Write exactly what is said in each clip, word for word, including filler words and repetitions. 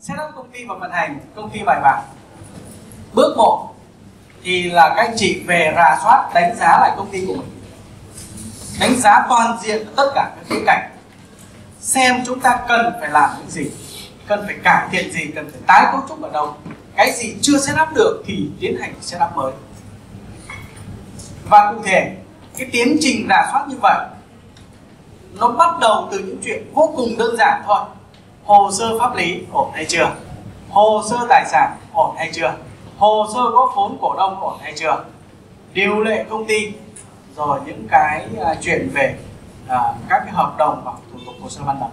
Setup công ty và vận hành công ty bài bản. Bước một thì là các anh chị về rà soát đánh giá lại công ty của mình, đánh giá toàn diện tất cả các khía cạnh, xem chúng ta cần phải làm những gì, cần phải cải thiện gì, cần phải tái cấu trúc ở đâu, cái gì chưa setup được thì tiến hành setup mới. Và cụ thể cái tiến trình rà soát như vậy nó bắt đầu từ những chuyện vô cùng đơn giản thôi. Hồ sơ pháp lý ổn hay chưa? Hồ sơ tài sản ổn hay chưa? Hồ sơ góp vốn cổ đông ổn hay chưa? Điều lệ công ty, rồi những cái uh, chuyện về uh, các cái hợp đồng và thủ tục hồ sơ ban đầu.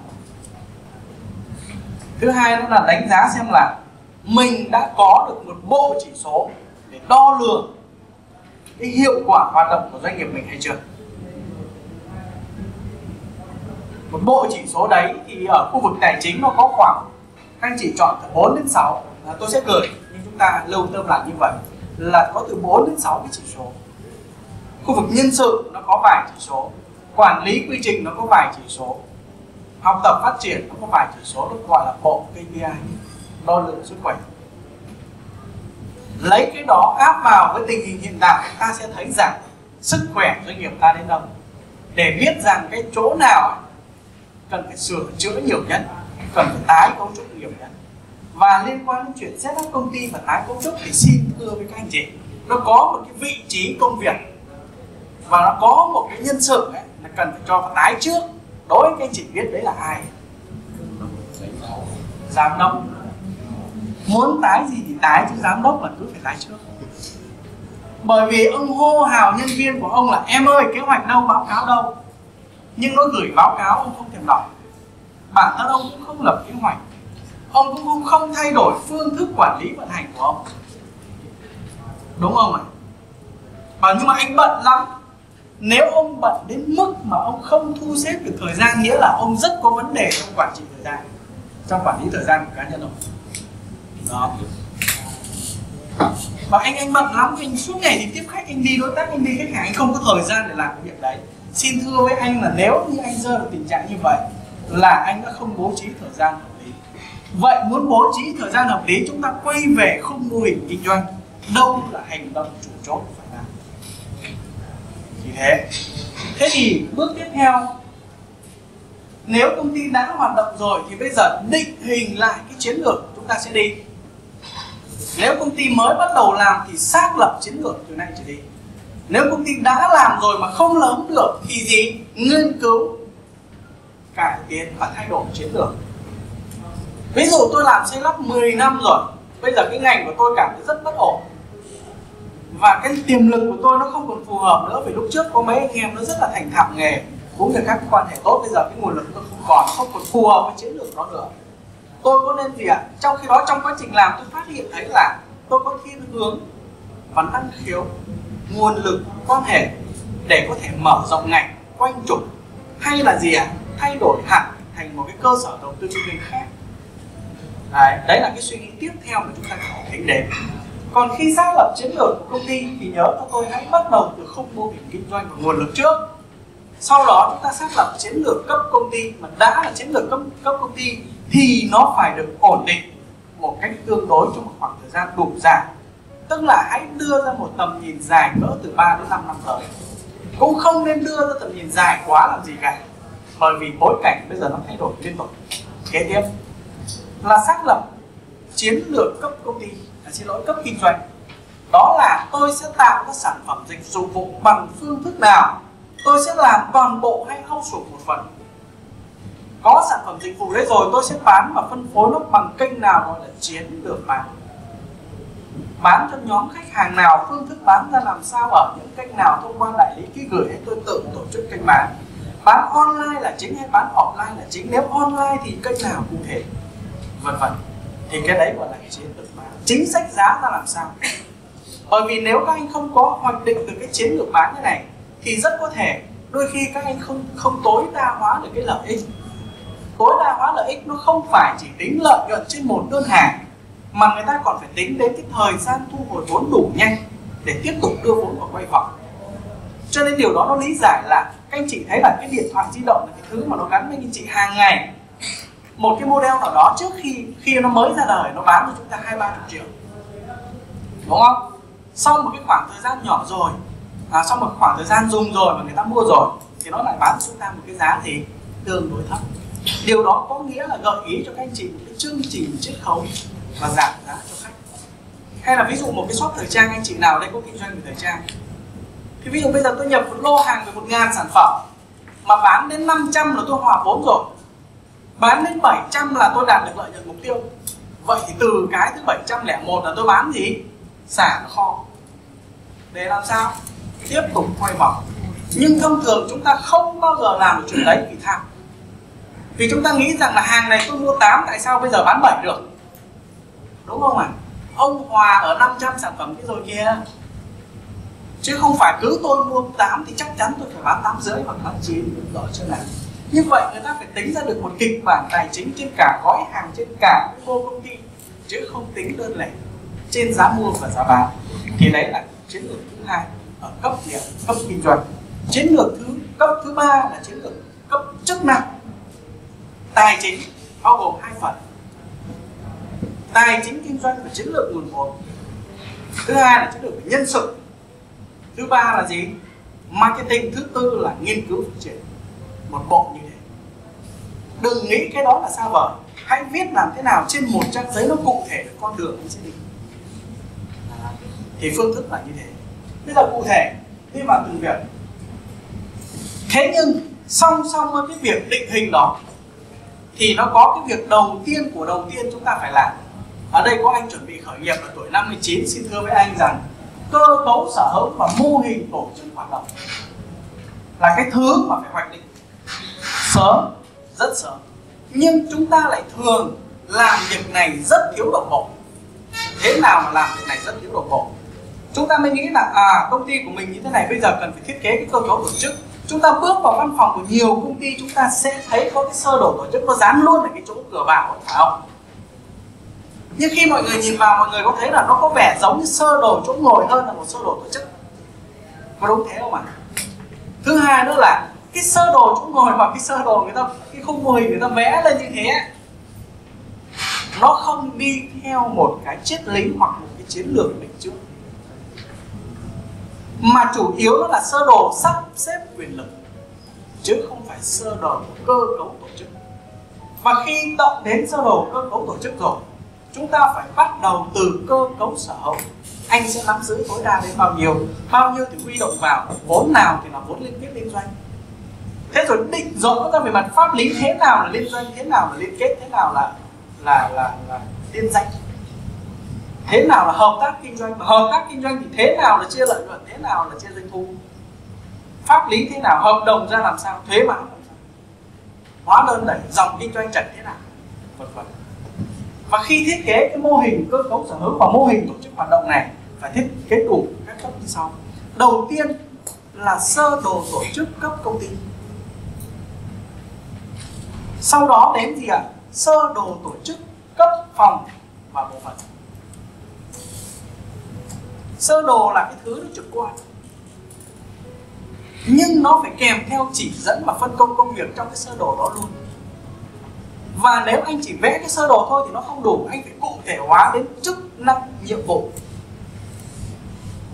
Thứ hai đó là đánh giá xem là mình đã có được một bộ chỉ số để đo lường cái hiệu quả hoạt động của doanh nghiệp mình hay chưa. Một bộ chỉ số đấy thì ở khu vực tài chính nó có khoảng, các anh chỉ chọn từ bốn đến sáu, à, tôi sẽ gửi, nhưng chúng ta lưu tâm lại như vậy là có từ bốn đến sáu cái chỉ số. Khu vực nhân sự nó có vài chỉ số, quản lý quy trình nó có vài chỉ số, học tập phát triển nó có vài chỉ số, được gọi là bộ K P I, đo lường sức khỏe. Lấy cái đó áp vào với tình hình hiện tại, ta sẽ thấy rằng sức khỏe doanh nghiệp ta đến đâu, để biết rằng cái chỗ nào cần phải sửa chữa nhiều nhất, cần phải tái cấu trúc nhiều nhất. Và liên quan đến chuyện setup công ty và tái cấu trúc thì xin thưa với các anh chị, nó có một cái vị trí công việc và nó có một cái nhân sự ấy, là cần phải cho vào tái trước. Đối với các anh chị biết đấy là ai? Giám đốc. Muốn tái gì thì tái, chứ giám đốc là cứ phải tái trước. Bởi vì ông hô hào nhân viên của ông là em ơi kế hoạch đâu, báo cáo đâu, nhưng nó gửi báo cáo ông không thèm đọc, bản thân ông cũng không lập kế hoạch, ông cũng không, không thay đổi phương thức quản lý vận hành của ông, đúng không ạ? Và nhưng mà anh bận lắm. Nếu ông bận đến mức mà ông không thu xếp được thời gian, nghĩa là ông rất có vấn đề trong quản trị thời gian, trong quản lý thời gian của cá nhân ông đó. Và anh anh bận lắm, anh suốt ngày thì tiếp khách, anh đi đối tác, anh đi khách hàng, anh không có thời gian để làm cái việc đấy. Xin thưa với anh là nếu như anh rơi vào tình trạng như vậy là anh đã không bố trí thời gian hợp lý. Vậy muốn bố trí thời gian hợp lý, chúng ta quay về khung mô hình kinh doanh, đâu là hành động chủ chốt phải làm. Vì thế, thế thì bước tiếp theo, nếu công ty đã hoạt động rồi thì bây giờ định hình lại cái chiến lược chúng ta sẽ đi. Nếu công ty mới bắt đầu làm thì xác lập chiến lược từ nay trở đi. Nếu công ty đã làm rồi mà không lớn được thì gì? Nghiên cứu, cải tiến và thay đổi chiến lược. Ví dụ tôi làm xây lắp mười năm rồi, bây giờ cái ngành của tôi cảm thấy rất bất ổn và cái tiềm lực của tôi nó không còn phù hợp nữa. Vì lúc trước có mấy anh em nó rất là thành thạo nghề, cũng như các quan hệ tốt, bây giờ cái nguồn lực nó không còn, không còn phù hợp với chiến lược đó nữa. Tôi có nên gì ạ? Trong khi đó trong quá trình làm tôi phát hiện thấy là tôi có thiên hướng và năng khiếu, nguồn lực, quan hệ để có thể mở rộng ngành, quanh trục, hay là gì ạ? À? Thay đổi hẳn thành một cái cơ sở đầu tư kinh doanh khác. Đấy, đấy là cái suy nghĩ tiếp theo mà chúng ta phải tính đến. Còn khi xác lập chiến lược của công ty thì nhớ cho tôi hãy bắt đầu từ khung mô hình kinh doanh và nguồn lực trước. Sau đó chúng ta xác lập chiến lược cấp công ty, mà đã là chiến lược cấp, cấp công ty thì nó phải được ổn định một cách tương đối trong một khoảng thời gian đủ dài. Tức là hãy đưa ra một tầm nhìn dài cỡ từ ba đến năm năm tới. Cũng không nên đưa ra tầm nhìn dài quá làm gì cả, bởi vì bối cảnh bây giờ nó thay đổi liên tục. Kế tiếp là xác lập chiến lược cấp công ty, à, xin lỗi cấp kinh doanh. Đó là tôi sẽ tạo các sản phẩm dịch vụ bằng phương thức nào, tôi sẽ làm toàn bộ hay outsource một phần. Có sản phẩm dịch vụ đấy rồi tôi sẽ bán và phân phối nó bằng kênh nào, gọi là chiến lược bán. Bán cho nhóm khách hàng nào, phương thức bán ra làm sao, ở những kênh nào, thông qua đại lý ký gửi hay tôi tự tổ chức kênh bán. Bán online là chính hay bán offline là chính, nếu online thì kênh nào cụ thể, vân vân. Thì cái đấy gọi là chiến lược bán. Chính sách giá ra làm sao? Bởi vì nếu các anh không có hoạch định từ cái chiến lược bán như này thì rất có thể đôi khi các anh không không tối đa hóa được cái lợi ích. Tối đa hóa lợi ích nó không phải chỉ tính lợi nhuận trên một đơn hàng, mà người ta còn phải tính đến cái thời gian thu hồi vốn đủ nhanh để tiếp tục đưa vốn vào quay vòng. Cho nên điều đó nó lý giải là các anh chị thấy là cái điện thoại di động là cái thứ mà nó gắn với anh chị hàng ngày. một cái model nào đó trước khi khi nó mới ra đời nó bán cho chúng ta hai ba chục triệu, đúng không? Sau một cái khoảng thời gian nhỏ rồi, à, sau một khoảng thời gian dùng rồi mà người ta mua rồi thì nó lại bán cho chúng ta một cái giá thì tương đối thấp. Điều đó có nghĩa là gợi ý cho các anh chị một cái chương trình chiết khấu và giảm giá cho khách. Hay là ví dụ một cái shop thời trang, anh chị nào đây có kinh doanh về thời trang thì ví dụ bây giờ tôi nhập một lô hàng về một ngàn sản phẩm mà bán đến năm trăm là tôi hòa vốn rồi, bán đến bảy trăm là tôi đạt được lợi nhuận mục tiêu. Vậy thì từ cái thứ bảy trăm lẻ một là tôi bán gì? Xả kho. Để làm sao? Tiếp tục quay vòng. Nhưng thông thường chúng ta không bao giờ làm được chuyện đấy vì tham. Vì chúng ta nghĩ rằng là hàng này tôi mua tám, tại sao bây giờ bán bảy được? Đúng không ạ? À? Ông hòa ở năm trăm sản phẩm kia rồi kia. Chứ không phải cứ tôi mua tám thì chắc chắn tôi phải bán tám rưỡi hoặc bán chín, rõ chưa nào? Như vậy người ta phải tính ra được một kịch bản tài chính trên cả gói hàng, trên cả quy mô công ty, chứ không tính đơn lẻ trên giá mua và giá bán. Thì đấy là chiến lược thứ hai ở cấp điểm, cấp kinh doanh. Chiến lược thứ cấp thứ ba là chiến lược cấp chức năng. Tài chính bao gồm hai phần: tài chính kinh doanh và chiến lược nguồn vốn. Thứ hai là chiến lược về nhân sự. Thứ ba là gì? Marketing. Thứ tư là nghiên cứu phát triển. Một bộ như thế. Đừng nghĩ cái đó là xa vời. Hãy viết làm thế nào trên một trang giấy nó cụ thể con đường nó sẽ đi. Thì phương thức là như thế. Bây giờ cụ thể đi vào từng việc. Thế nhưng song song với cái việc định hình đó thì nó có cái việc đầu tiên của đầu tiên chúng ta phải làm. Ở đây có anh chuẩn bị khởi nghiệp ở tuổi năm mươi chín, xin thưa với anh rằng cơ cấu sở hữu và mô hình tổ chức hoạt động là cái thứ mà phải hoạch định sớm, rất sớm. Nhưng chúng ta lại thường làm việc này rất thiếu đồng bộ. Thế nào mà làm việc này rất thiếu đồng bộ? Chúng ta mới nghĩ là à, công ty của mình như thế này, bây giờ cần phải thiết kế cái cơ cấu tổ chức. Chúng ta bước vào văn phòng của nhiều công ty, chúng ta sẽ thấy có cái sơ đồ tổ chức nó dán luôn ở cái chỗ cửa vào, phải không? Nhưng khi mọi người nhìn vào, mọi người có thấy là nó có vẻ giống như sơ đồ chỗ ngồi hơn là một sơ đồ tổ chức. Có đúng thế không ạ? Thứ hai nữa là cái sơ đồ chỗ ngồi và cái sơ đồ người ta, cái khung mô hình người ta vẽ lên như thế, nó không đi theo một cái triết lý hoặc một cái chiến lược định trước, mà chủ yếu là sơ đồ sắp xếp quyền lực, chứ không phải sơ đồ cơ cấu tổ chức. Và khi động đến sơ đồ cơ cấu tổ chức rồi, chúng ta phải bắt đầu từ cơ cấu sở hữu. Anh sẽ nắm giữ tối đa đến bao nhiêu, bao nhiêu thì huy động vào, vốn nào thì là vốn liên kết liên doanh. Thế rồi định rõ ra về mặt pháp lý, thế nào là liên doanh, thế nào là liên kết, thế nào là là là, là liên danh, thế nào là hợp tác kinh doanh, và hợp tác kinh doanh thì thế nào là chia lợi nhuận, thế nào là chia doanh thu, pháp lý thế nào, hợp đồng ra làm sao, thuế má làm sao, hóa đơn đẩy dòng kinh doanh chảy thế nào, vân vân. Và khi thiết kế cái mô hình cơ cấu sở hữu và mô hình tổ chức hoạt động này phải thiết kế đủ các cấp như sau. Đầu tiên là sơ đồ tổ chức cấp công ty. Sau đó đến gì ạ? À? Sơ đồ tổ chức cấp phòng và bộ phận. Sơ đồ là cái thứ nó trực quan, nhưng nó phải kèm theo chỉ dẫn và phân công công việc trong cái sơ đồ đó luôn. Và nếu anh chỉ vẽ cái sơ đồ thôi thì nó không đủ, anh phải cụ thể hóa đến chức năng nhiệm vụ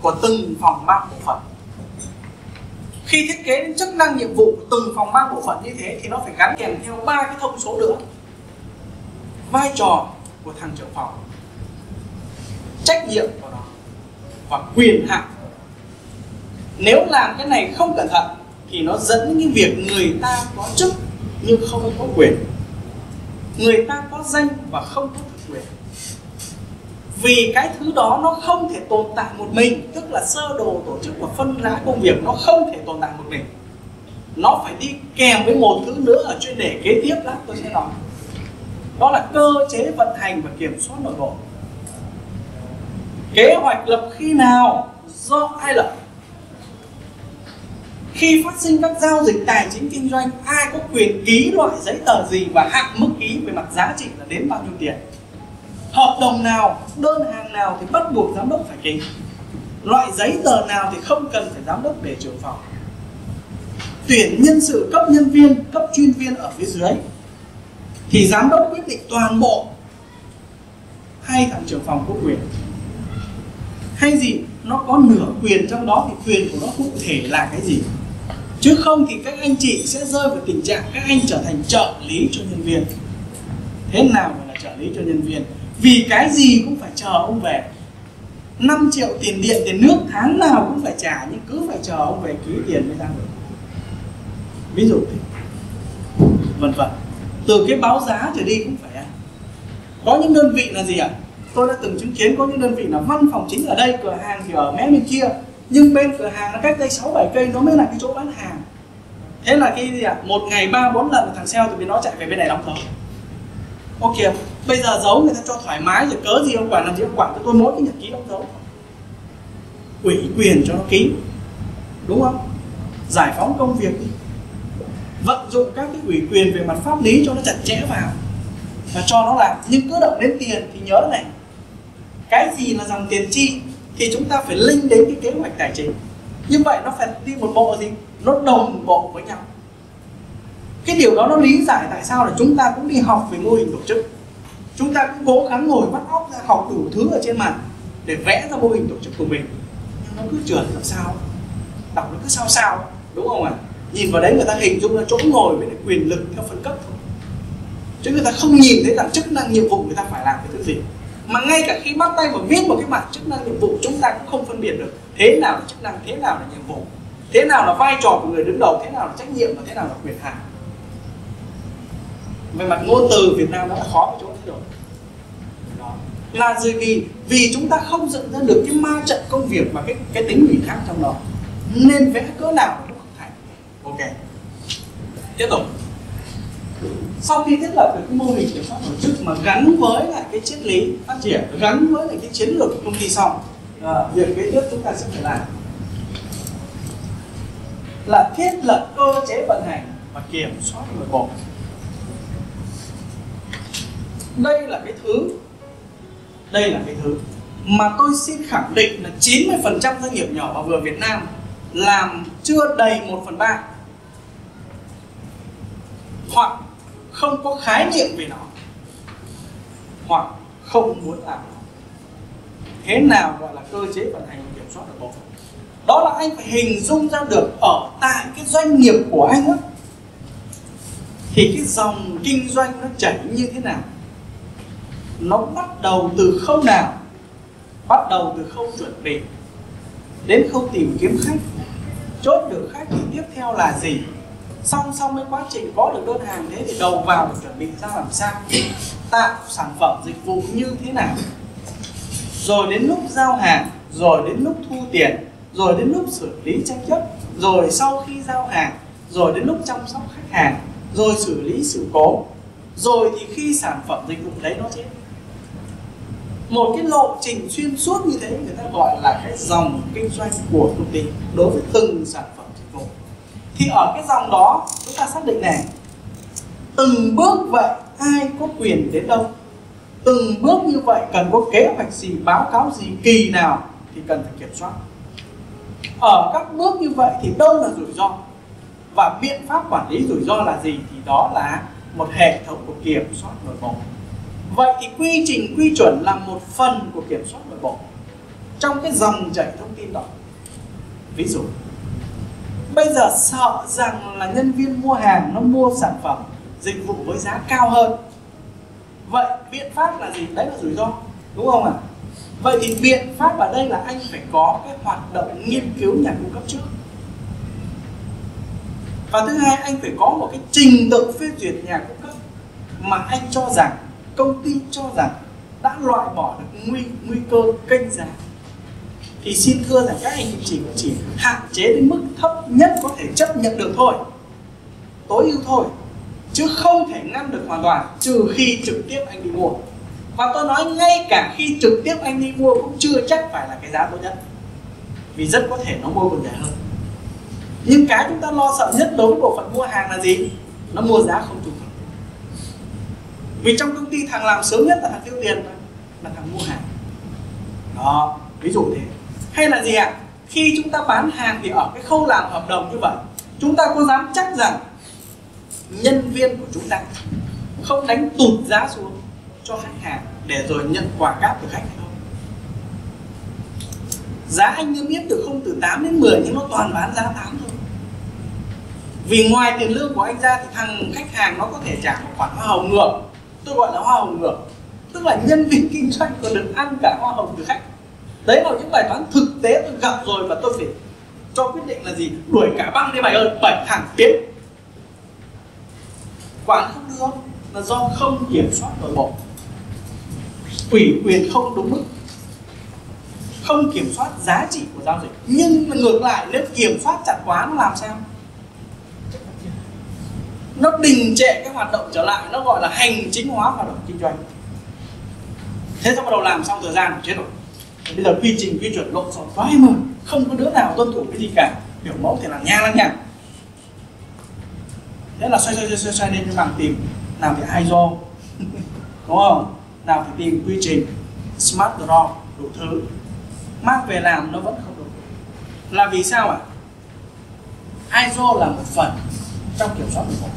của từng phòng ban bộ phận. Khi thiết kế đến chức năng nhiệm vụ của từng phòng ban bộ phận như thế thì nó phải gắn kèm theo ba cái thông số nữa: vai trò của thằng trưởng phòng, trách nhiệm của nó và quyền hạn. Nếu làm cái này không cẩn thận thì nó dẫn đến việc người ta có chức nhưng không có quyền, người ta có danh và không có thực quyền. Vì cái thứ đó nó không thể tồn tại một mình, tức là sơ đồ tổ chức và phân rã công việc nó không thể tồn tại một mình. Nó phải đi kèm với một thứ nữa ở chuyên đề kế tiếp đó tôi sẽ nói. Đó là cơ chế vận hành và kiểm soát nội bộ. Kế hoạch lập khi nào, do ai lập? Khi phát sinh các giao dịch tài chính kinh doanh, ai có quyền ký loại giấy tờ gì và hạn mức ký về mặt giá trị là đến bao nhiêu tiền? Hợp đồng nào, đơn hàng nào thì bắt buộc giám đốc phải ký. Loại giấy tờ nào thì không cần phải giám đốc để trưởng phòng. Tuyển nhân sự, cấp nhân viên, cấp chuyên viên ở phía dưới. thì giám đốc quyết định toàn bộ hay thằng trưởng phòng có quyền hay gì, nó có nửa quyền trong đó thì quyền của nó cụ thể là cái gì, chứ không thì các anh chị sẽ rơi vào tình trạng các anh trở thành trợ lý cho nhân viên. Thế nào gọi là trợ lý cho nhân viên? Vì cái gì cũng phải chờ ông về, năm triệu tiền điện tiền nước tháng nào cũng phải trả, nhưng cứ phải chờ ông về ký tiền mới ra được, ví dụ vân vân. Từ cái báo giá trở đi cũng phải. Có những đơn vị là gì ạ? À? Tôi đã từng chứng kiến có những đơn vị là văn phòng chính ở đây, cửa hàng thì ở mé bên kia, nhưng bên cửa hàng nó cách đây sáu bảy cây nó mới là cái chỗ bán hàng. Thế là cái gì ạ? À? Một ngày ba bốn lần thằng sale từ bên nó chạy về bên này đóng dấu. Ok, bây giờ giấu người ta cho thoải mái rồi, cớ gì ông quản làm gì ông quản cho tôi mỗi cái nhật ký đóng dấu, ủy quyền cho nó ký, đúng không? Giải phóng công việc đi, vận dụng các cái ủy quyền về mặt pháp lý cho nó chặt chẽ vào và cho nó làm. Nhưng cứ động đến tiền thì nhớ này, cái gì là dòng tiền chi thì chúng ta phải link đến cái kế hoạch tài chính. Như vậy nó phải đi một bộ gì, nó đồng bộ với nhau. Cái điều đó nó lý giải tại sao là chúng ta cũng đi học về mô hình tổ chức, chúng ta cũng cố gắng ngồi bắt óc ra học đủ thứ ở trên màn để vẽ ra mô hình tổ chức của mình, nhưng nó cứ trượt làm sao, đọc nó cứ sao sao, đúng không ạ? À? Nhìn vào đấy người ta hình dung là chỗ ngồi với quyền lực theo phân cấp thôi, chứ người ta không nhìn thấy rằng chức năng nhiệm vụ người ta phải làm cái thứ gì. Mà ngay cả khi bắt tay vào viết một cái bảng chức năng nhiệm vụ, chúng ta cũng không phân biệt được thế nào là chức năng, thế nào là nhiệm vụ, thế nào là vai trò của người đứng đầu, thế nào là trách nhiệm và thế nào là quyền hạn. Về mặt ngôn từ Việt Nam nó đã khó ở chỗ thế rồi. Đó. Là gì? Vì vì chúng ta không dựng ra được cái ma trận công việc và cái cái tính ủy thác trong đó, nên vẽ cỡ nào cũng không thành. Ok. Tiếp tục. Sau khi thiết lập được cái mô hình kiểm soát tổ chức mà gắn với lại cái triết lý phát triển, gắn với lại cái chiến lược của công ty xong, à, việc kế tiếp chúng ta sẽ phải làm là thiết lập cơ chế vận hành và kiểm soát nội bộ. Đây là cái thứ, đây là cái thứ mà tôi xin khẳng định là chín mươi phần trăm doanh nghiệp nhỏ và vừa Việt Nam làm chưa đầy một phần ba, hoặc không có khái niệm về nó, hoặc không muốn làm nó. Thế nào gọi là cơ chế vận hành và kiểm soát nội bộ? Đó là anh phải hình dung ra được ở tại cái doanh nghiệp của anh đó, thì cái dòng kinh doanh nó chảy như thế nào, nó bắt đầu từ khâu nào, bắt đầu từ khâu chuẩn bị đến khâu tìm kiếm khách, chốt được khách thì tiếp theo là gì, song song với quá trình có được đơn hàng thế thì đầu vào để chuẩn bị ra làm sao, tạo sản phẩm dịch vụ như thế nào, rồi đến lúc giao hàng, rồi đến lúc thu tiền, rồi đến lúc xử lý tranh chấp, rồi sau khi giao hàng, rồi đến lúc chăm sóc khách hàng, rồi xử lý sự cố, rồi thì khi sản phẩm dịch vụ đấy nó chết. Một cái lộ trình xuyên suốt như thế người ta gọi là cái dòng kinh doanh của công ty đối với từng sản phẩm dịch vụ. Thì ở cái dòng đó chúng ta xác định này, từng bước vậy ai có quyền đến đâu, từng bước như vậy cần có kế hoạch gì, báo cáo gì, kỳ nào thì cần phải kiểm soát. Ở các bước như vậy thì đâu là rủi ro và biện pháp quản lý rủi ro là gì, thì đó là một hệ thống của kiểm soát nội bộ. Vậy thì quy trình quy chuẩn là một phần của kiểm soát nội bộ trong cái dòng chảy thông tin đó. Ví dụ bây giờ sợ rằng là nhân viên mua hàng nó mua sản phẩm dịch vụ với giá cao hơn, vậy biện pháp là gì? Đấy là rủi ro, đúng không ạ? À? Vậy thì biện pháp ở đây là anh phải có cái hoạt động nghiên cứu nhà cung cấp trước, và thứ hai anh phải có một cái trình tự phê duyệt nhà cung cấp mà anh cho rằng, công ty cho rằng đã loại bỏ được nguy, nguy cơ kênh giá, thì xin thưa rằng các anh chỉ chỉ hạn chế đến mức thấp nhất có thể chấp nhận được thôi, tối ưu thôi, chứ không thể ngăn được hoàn toàn, trừ khi trực tiếp anh đi mua. Và tôi nói ngay cả khi trực tiếp anh đi mua cũng chưa chắc phải là cái giá tốt nhất, vì rất có thể nó mua còn rẻ hơn. Nhưng cái chúng ta lo sợ nhất đối với bộ phận mua hàng là gì? Nó mua giá không trung thực. Vì trong công ty thằng làm sớm nhất là thằng tiêu tiền, là thằng mua hàng. Đó, ví dụ thế. Hay là gì ạ? À? Khi chúng ta bán hàng thì ở cái khâu làm hợp đồng như vậy, chúng ta có dám chắc rằng nhân viên của chúng ta không đánh tụt giá xuống cho khách hàng để rồi nhận quà cáp từ khách hay không. Giá anh niêm yết từ không từ tám đến mười nhưng nó toàn bán giá tám thôi. Vì ngoài tiền lương của anh ra thì thằng khách hàng nó có thể trả một khoản hoa hồng ngược. Tôi gọi là hoa hồng ngược, tức là nhân viên kinh doanh còn được ăn cả hoa hồng từ khách. Đấy là những bài toán thực tế tôi gặp rồi mà tôi phải cho quyết định là gì? Đuổi cả băng đi mày ơi, bảy thằng kiếm. Quản không được là do không kiểm soát nội bộ, ủy quyền không đúng mức, không kiểm soát giá trị của giao dịch. Nhưng mà ngược lại, nếu kiểm soát chặt quá nó làm sao? Nó đình trệ cái hoạt động trở lại, nó gọi là hành chính hóa hoạt động kinh doanh. Thế xong bắt đầu làm xong thời gian chết rồi. Bây giờ quy trình quy chuẩn lộn xộn quá hay mờ, không có đứa nào tuân thủ cái gì cả, biểu mẫu thì làm nha lăng nhằng. Thế là xoay xoay xoay xoay, xoay lên cái bàn tìm nào thì i ét ô đúng không? Nào thì tìm quy trình Smart Draw đủ thứ, mang về làm nó vẫn không đủ. Là vì sao ạ? À? i ét ô là một phần trong kiểm soát nội bộ,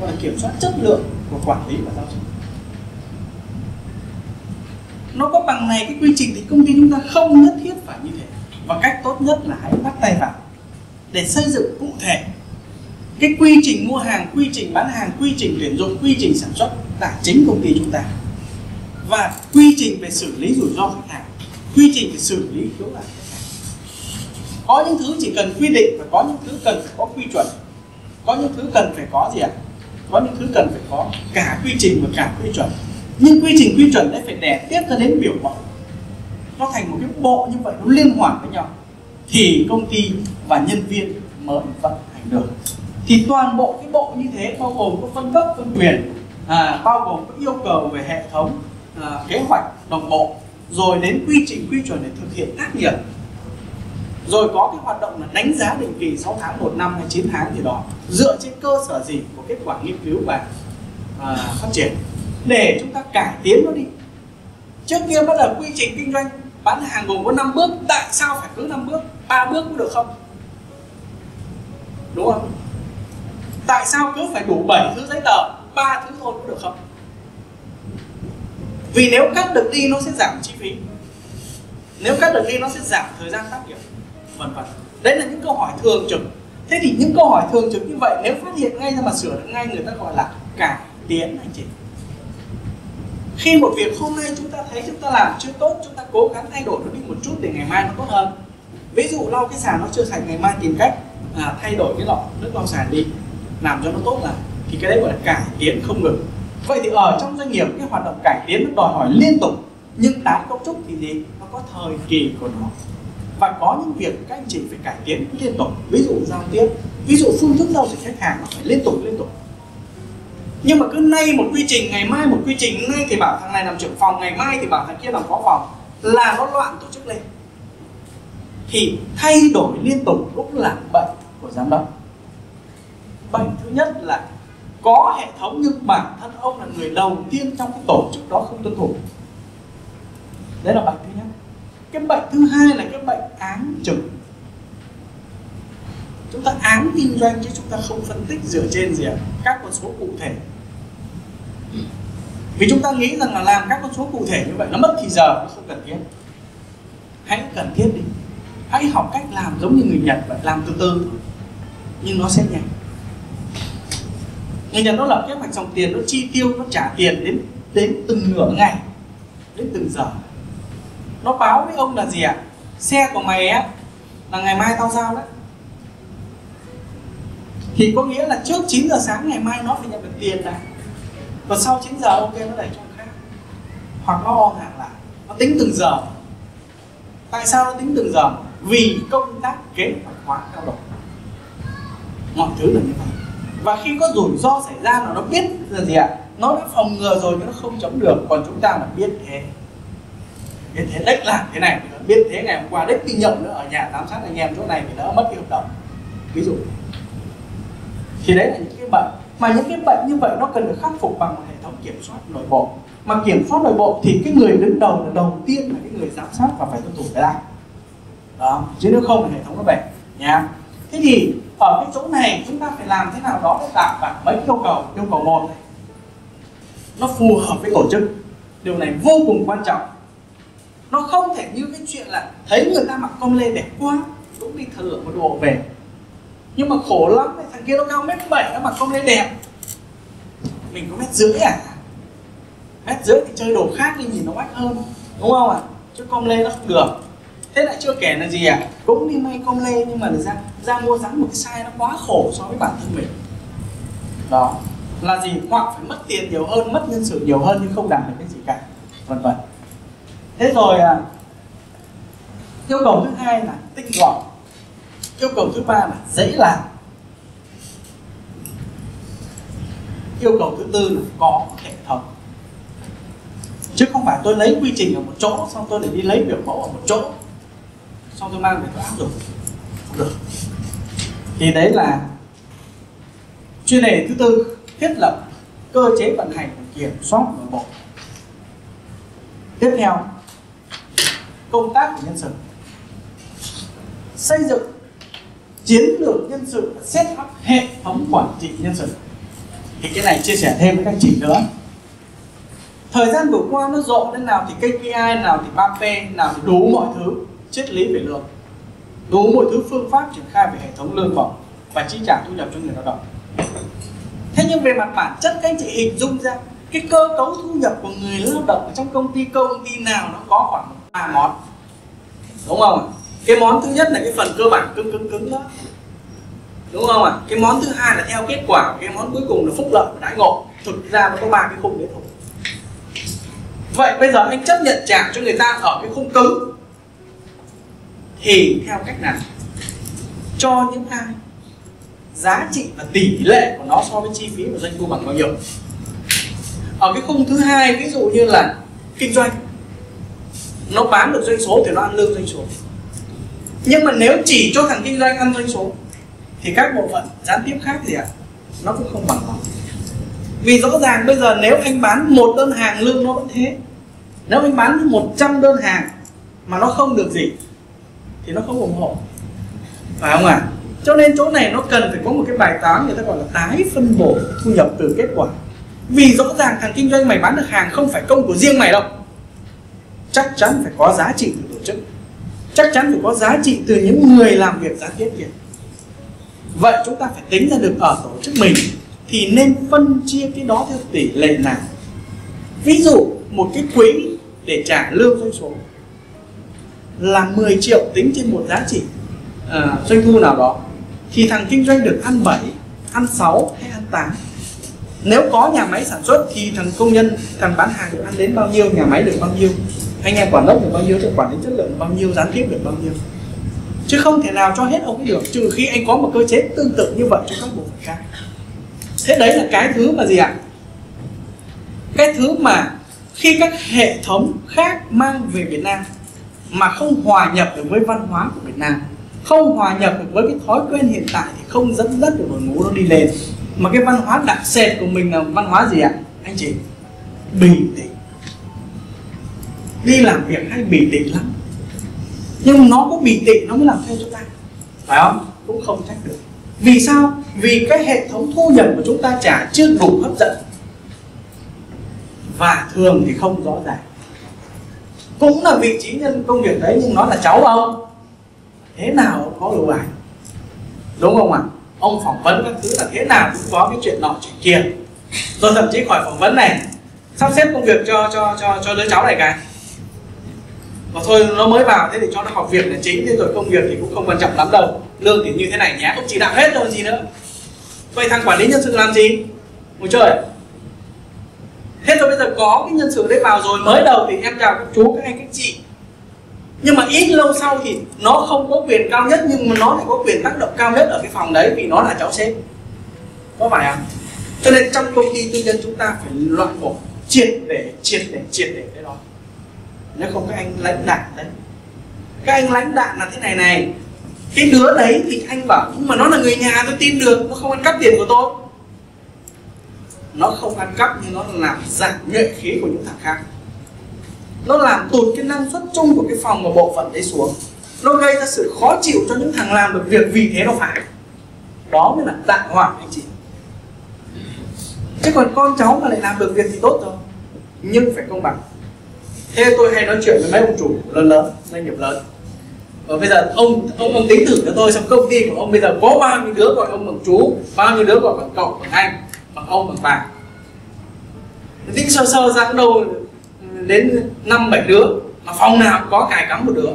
gọi là kiểm soát chất lượng của quản lý và giao dịch. Nó có bằng này cái quy trình thì công ty chúng ta không nhất thiết phải như thế. Và cách tốt nhất là hãy bắt tay vào để xây dựng cụ thể cái quy trình mua hàng, quy trình bán hàng, quy trình tuyển dụng, quy trình sản xuất là chính công ty chúng ta. Và quy trình về xử lý rủi ro khách hàng, quy trình về xử lý khiếu nại khách hàng. Có những thứ chỉ cần quy định, và có những thứ cần phải có quy chuẩn. Có những thứ cần phải có gì ạ? À? Có những thứ cần phải có cả quy trình và cả quy chuẩn. Nhưng quy trình quy chuẩn đấy phải đẻ tiếp ra đến biểu mẫu, nó thành một cái bộ như vậy, nó liên hoàn với nhau thì công ty và nhân viên mới vận hành được. Thì toàn bộ cái bộ như thế bao gồm có phân cấp phân quyền, à, bao gồm có yêu cầu về hệ thống, à, kế hoạch đồng bộ, rồi đến quy trình quy chuẩn để thực hiện tác nghiệp, rồi có cái hoạt động là đánh giá định kỳ sáu tháng, một năm hay chín tháng gì đó dựa trên cơ sở gì của kết quả nghiên cứu và à, phát triển để chúng ta cải tiến nó đi. Trước kia bắt đầu quy trình kinh doanh bán hàng gồm có năm bước, tại sao phải cứ năm bước? Ba bước cũng được không? Đúng không? Tại sao cứ phải đủ bảy thứ giấy tờ, ba thứ thôi cũng được không? Vì nếu cắt được đi nó sẽ giảm chi phí, nếu cắt được đi nó sẽ giảm thời gian tác nghiệp, vân vân. Đấy là những câu hỏi thường trực. Thế thì những câu hỏi thường trực như vậy nếu phát hiện ngay ra mà sửa được ngay, người ta gọi là cải tiến hành chính. Khi một việc hôm nay chúng ta thấy chúng ta làm chưa tốt, chúng ta cố gắng thay đổi nó đi một chút để ngày mai nó tốt hơn. Ví dụ lau cái sàn nó chưa sạch, ngày mai tìm cách à, thay đổi cái lọ nước lau sàn đi, làm cho nó tốt lại, thì cái đấy gọi là cải tiến không ngừng. Vậy thì ở trong doanh nghiệp cái hoạt động cải tiến nó đòi hỏi liên tục, nhưng tái cấu trúc thì gì? Nó có thời kỳ của nó. Và có những việc các anh chị phải cải tiến liên tục, ví dụ giao tiếp, ví dụ phương thức giao dịch khách hàng nó phải liên tục liên tục. Nhưng mà cứ nay một quy trình, ngày mai một quy trình, nay thì bảo thằng này làm trưởng phòng, ngày mai thì bảo thằng kia làm phó phòng, là nó loạn tổ chức lên. Thì thay đổi liên tục cũng là bệnh của giám đốc. Bệnh thứ nhất là có hệ thống nhưng bản thân ông là người đầu tiên trong cái tổ chức đó không tuân thủ. Đấy là bệnh thứ nhất. Cái bệnh thứ hai là cái bệnh áng chừng. Chúng ta áng kinh doanh chứ chúng ta không phân tích dựa trên gì các con số cụ thể. Vì chúng ta nghĩ rằng là làm các con số cụ thể như vậy nó mất thì giờ, nó không cần thiết. Hãy cần thiết đi, hãy học cách làm giống như người Nhật vậy, làm từ từ nhưng nó sẽ nhanh. Người Nhật nó lập kế hoạch dòng tiền, nó chi tiêu, nó trả tiền đến đến từng nửa ngày, đến từng giờ. Nó báo với ông là gì ạ? À? Xe của mày á là ngày mai tao giao đấy. Thì có nghĩa là trước chín giờ sáng ngày mai nó phải nhận được tiền đã. Còn sau chín giờ ok nó đẩy cho khác, hoặc nó on hàng lại. Nó tính từng giờ. Tại sao nó tính từng giờ? Vì công tác kế hoạch hóa cao độ. Mọi thứ là như vậy. Và khi có rủi ro xảy ra là nó biết là gì ạ? À? Nó đã phòng ngừa rồi nhưng nó không chống được. Còn chúng ta là biết thế, biết thế đếch làm thế này, biết thế ngày hôm qua đếch tin nhậu nữa, ở nhà giám sát anh em chỗ này thì đỡ mất cái hợp đồng, ví dụ. Thì đấy là những cái bệnh, mà những cái bệnh như vậy nó cần được khắc phục bằng một hệ thống kiểm soát nội bộ. Mà kiểm soát nội bộ thì cái người đứng đầu là đầu tiên là cái người giám sát và phải tuân thủ cái này đó, chứ nếu không thì hệ thống nó bể nha. Thế thì ở cái chỗ này chúng ta phải làm thế nào đó để đảm bảo mấy yêu cầu. Yêu cầu một này nó phù hợp với tổ chức. Điều này vô cùng quan trọng. Nó không thể như cái chuyện là thấy người ta mặc com lê đẹp quá cũng đi thử một đồ về, nhưng mà khổ lắm, thằng kia nó cao mét bảy nó mặc com lê đẹp, mình có mét rưỡi à, mét rưỡi thì chơi đồ khác đi nhìn nó mát hơn, đúng không ạ? À? Chứ com lê nó không được. Thế lại chưa kể là gì à, cũng đi may com lê nhưng mà ra ra mua sắm một cái size nó quá khổ so với bản thân mình. Đó là gì, hoặc phải mất tiền nhiều hơn, mất nhân sự nhiều hơn nhưng không đạt được cái gì cả, vân vân. Thế rồi à, yêu cầu thứ hai là tinh gọn, yêu cầu thứ ba là dễ làm, yêu cầu thứ tư là có hệ thống. Chứ không phải tôi lấy quy trình ở một chỗ xong tôi lại đi lấy biểu mẫu ở một chỗ xong tôi mang về tôi áp dụng, không được. Thì đấy là chuyên đề thứ tư, thiết lập cơ chế vận hành và kiểm soát nội bộ. Tiếp theo, công tác của nhân sự, xây dựng chiến lược nhân sự, set up hệ thống quản trị nhân sự. Thì cái này chia sẻ thêm với các chị nữa. Thời gian vừa qua nó rộn lên, nào thì ca pê i, nào thì ba pê, nào thì đủ mọi thứ, triết lý về lương, đủ mọi thứ phương pháp triển khai về hệ thống lương bổng và chi trả thu nhập cho người lao động. Thế nhưng về mặt bản chất, các anh chị hình dung ra cái cơ cấu thu nhập của người lao động trong công ty công ty nào nó có khoảng ba món, đúng không? Cái món thứ nhất là cái phần cơ bản cứng cứng cứng đó, đúng không ạ? Cái món thứ hai là theo kết quả, cái món cuối cùng là phúc lợi và đãi ngộ. Thực ra nó có ba cái khung đấy thôi. Vậy bây giờ anh chấp nhận trả cho người ta ở cái khung cứng thì theo cách nào? Cho những ai giá trị và tỷ lệ của nó so với chi phí và doanh thu bằng bao nhiêu. Ở cái khung thứ hai, ví dụ như là kinh doanh, nó bán được doanh số thì nó ăn lương doanh số. Nhưng mà nếu chỉ cho thằng kinh doanh ăn doanh số thì các bộ phận gián tiếp khác gì ạ, nó cũng không bằng bằng. Vì rõ ràng bây giờ nếu anh bán một đơn hàng lương nó vẫn thế, nếu anh bán một trăm đơn hàng mà nó không được gì thì nó không ủng hộ, phải không ạ? À? Cho nên chỗ này nó cần phải có một cái bài toán người ta gọi là tái phân bổ thu nhập từ kết quả. Vì rõ ràng thằng kinh doanh mày bán được hàng không phải công của riêng mày đâu, chắc chắn phải có giá trị từ tổ chức, chắc chắn phải có giá trị từ những người làm việc gián tiếp việc. Vậy chúng ta phải tính ra được ở tổ chức mình thì nên phân chia cái đó theo tỷ lệ nào. Ví dụ một cái quỹ để trả lương doanh số là mười triệu tính trên một giá trị à, doanh thu nào đó, thì thằng kinh doanh được ăn bảy, ăn sáu hay ăn tám. Nếu có nhà máy sản xuất thì thằng công nhân, thằng bán hàng được ăn đến bao nhiêu, nhà máy được bao nhiêu, anh em quản đốc được bao nhiêu, quản lý chất lượng được bao nhiêu, gián tiếp được bao nhiêu. Chứ không thể nào cho hết ông ấy được, trừ khi anh có một cơ chế tương tự như vậy cho các bộ phận khác. Thế đấy là cái thứ mà gì ạ? Cái thứ mà khi các hệ thống khác mang về Việt Nam mà không hòa nhập được với văn hóa của Việt Nam, không hòa nhập được với cái thói quen hiện tại thì không dẫn dắt được đội ngũ nó đi lên. Mà cái văn hóa đặc sệt của mình là văn hóa gì ạ? Anh chị, bình tĩnh. Đi làm việc hay bình tĩnh lắm. Nhưng nó có bình tĩnh nó mới làm theo chúng ta, phải không? Cũng không trách được. Vì sao? Vì cái hệ thống thu nhập của chúng ta trả chưa đủ hấp dẫn, và thường thì không rõ ràng. Cũng là vị trí nhân công việc đấy, nhưng nó là cháu ông, thế nào ông có đủ ảnh, đúng không ạ? À? Ông phỏng vấn các thứ là thế nào cũng có cái chuyện nọ chuyện kia. Rồi thậm chí khỏi phỏng vấn này, sắp xếp công việc cho cho cho cho đứa cháu này cái, và thôi nó mới vào thế thì cho nó học việc là chính, thế rồi công việc thì cũng không quan trọng lắm đâu, lương thì như thế này nhé, không chỉ đạo hết rồi gì nữa. Vậy thằng quản lý nhân sự làm gì? Ngồi chơi. Thế rồi bây giờ có cái nhân sự đấy vào rồi, mới đầu thì em chào các chú, các anh, các chị, nhưng mà ít lâu sau thì nó không có quyền cao nhất, nhưng mà nó lại có quyền tác động cao nhất ở cái phòng đấy, vì nó là cháu sếp, có phải không? Cho nên trong công ty tư nhân chúng ta phải loại bỏ triệt để triệt để triệt để cái đó. Nếu không các anh lãnh đạn đấy, các anh lãnh đạn là thế này này, cái đứa đấy thì anh bảo nhưng mà nó là người nhà tôi tin được, nó không ăn cắp tiền của tôi. Nó không ăn cắp nhưng nó làm giảm nhuệ khí của những thằng khác, nó làm tụt cái năng suất chung của cái phòng và bộ phận đấy xuống, nó gây ra sự khó chịu cho những thằng làm được việc, vì thế nó phải. Đó mới là tạm hoãn, anh chị. Chứ còn con cháu mà lại làm được việc thì tốt rồi, nhưng phải công bằng. Thế tôi hay nói chuyện với mấy ông chủ lớn lớn, doanh nghiệp lớn. Và bây giờ ông ông ông tính thử cho tôi, trong công ty của ông bây giờ có bao nhiêu đứa gọi ông bằng chú, bao nhiêu đứa gọi bằng cậu, bằng anh, bằng ông, bằng bà. Tính sơ sơ ra đâu đến năm bảy đứa, mà phòng nào có cài cắm một đứa.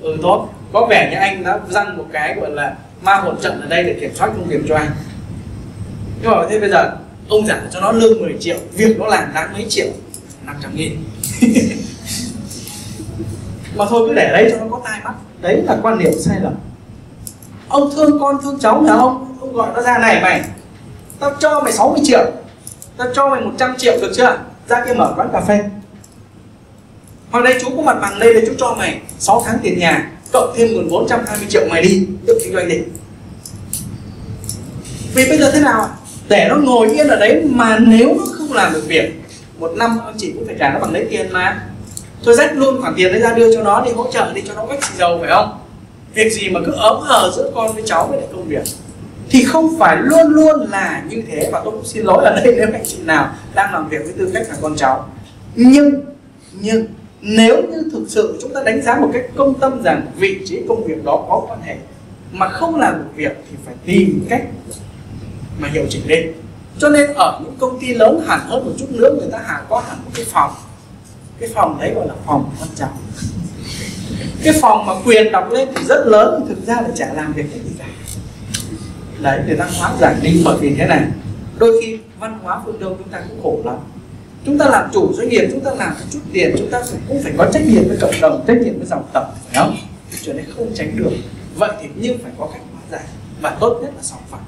Ừ tốt, có vẻ như anh đã răng một cái gọi là ma hồn trận ở đây để kiểm soát công việc cho anh. Nhưng mà thế bây giờ ông giảm cho nó lương mười triệu, việc nó làm đáng mấy triệu, năm trăm nghìn. Mà thôi cứ để đấy cho nó có tai mắt. Đấy là quan điểm sai lầm. Ông thương con thương cháu nhà ông, ông gọi nó ra: này mày, tao cho mày sáu mươi triệu, tao cho mày một trăm triệu được chưa, ra kia mở quán cà phê. Hoặc đây chú có mặt bằng đây, đây chú cho mày sáu tháng tiền nhà, cộng thêm nguồn vốn một trăm hai mươi triệu mày đi, tự kinh doanh đi. Vì bây giờ thế nào, để nó ngồi yên ở đấy mà nếu nó không làm được việc, một năm ông chỉ cũng phải trả nó bằng lấy tiền mà. Tôi rách luôn khoản tiền đấy ra đưa cho nó đi, hỗ trợ đi cho nó quách xì dầu, phải không? Việc gì mà cứ ấm hờ giữa con với cháu với lại công việc thì không phải luôn luôn là như thế. Và tôi cũng xin lỗi ở đây nếu anh chị nào đang làm việc với tư cách là con cháu. Nhưng nhưng nếu như thực sự chúng ta đánh giá một cách công tâm rằng vị trí công việc đó có quan hệ mà không làm được việc thì phải tìm cách mà hiệu chỉnh lên. Cho nên ở những công ty lớn hẳn hơn một chút nữa, người ta hẳn có hẳn một cái phòng. Cái phòng đấy gọi là phòng con cháu. Cái phòng mà quyền đọc lên thì rất lớn, thực ra là chả làm việc cái gì cả. Đấy, người ta hóa giải đi. Bởi vì thế này, đôi khi văn hóa phương Đông chúng ta cũng khổ lắm. Chúng ta làm chủ doanh nghiệp, chúng ta làm một chút tiền, chúng ta cũng phải có trách nhiệm với cộng đồng, trách nhiệm với dòng tộc, phải không? Chuyện đấy không tránh được. Vậy thì nhưng phải có cách hóa giải, và tốt nhất là sòng phẳng.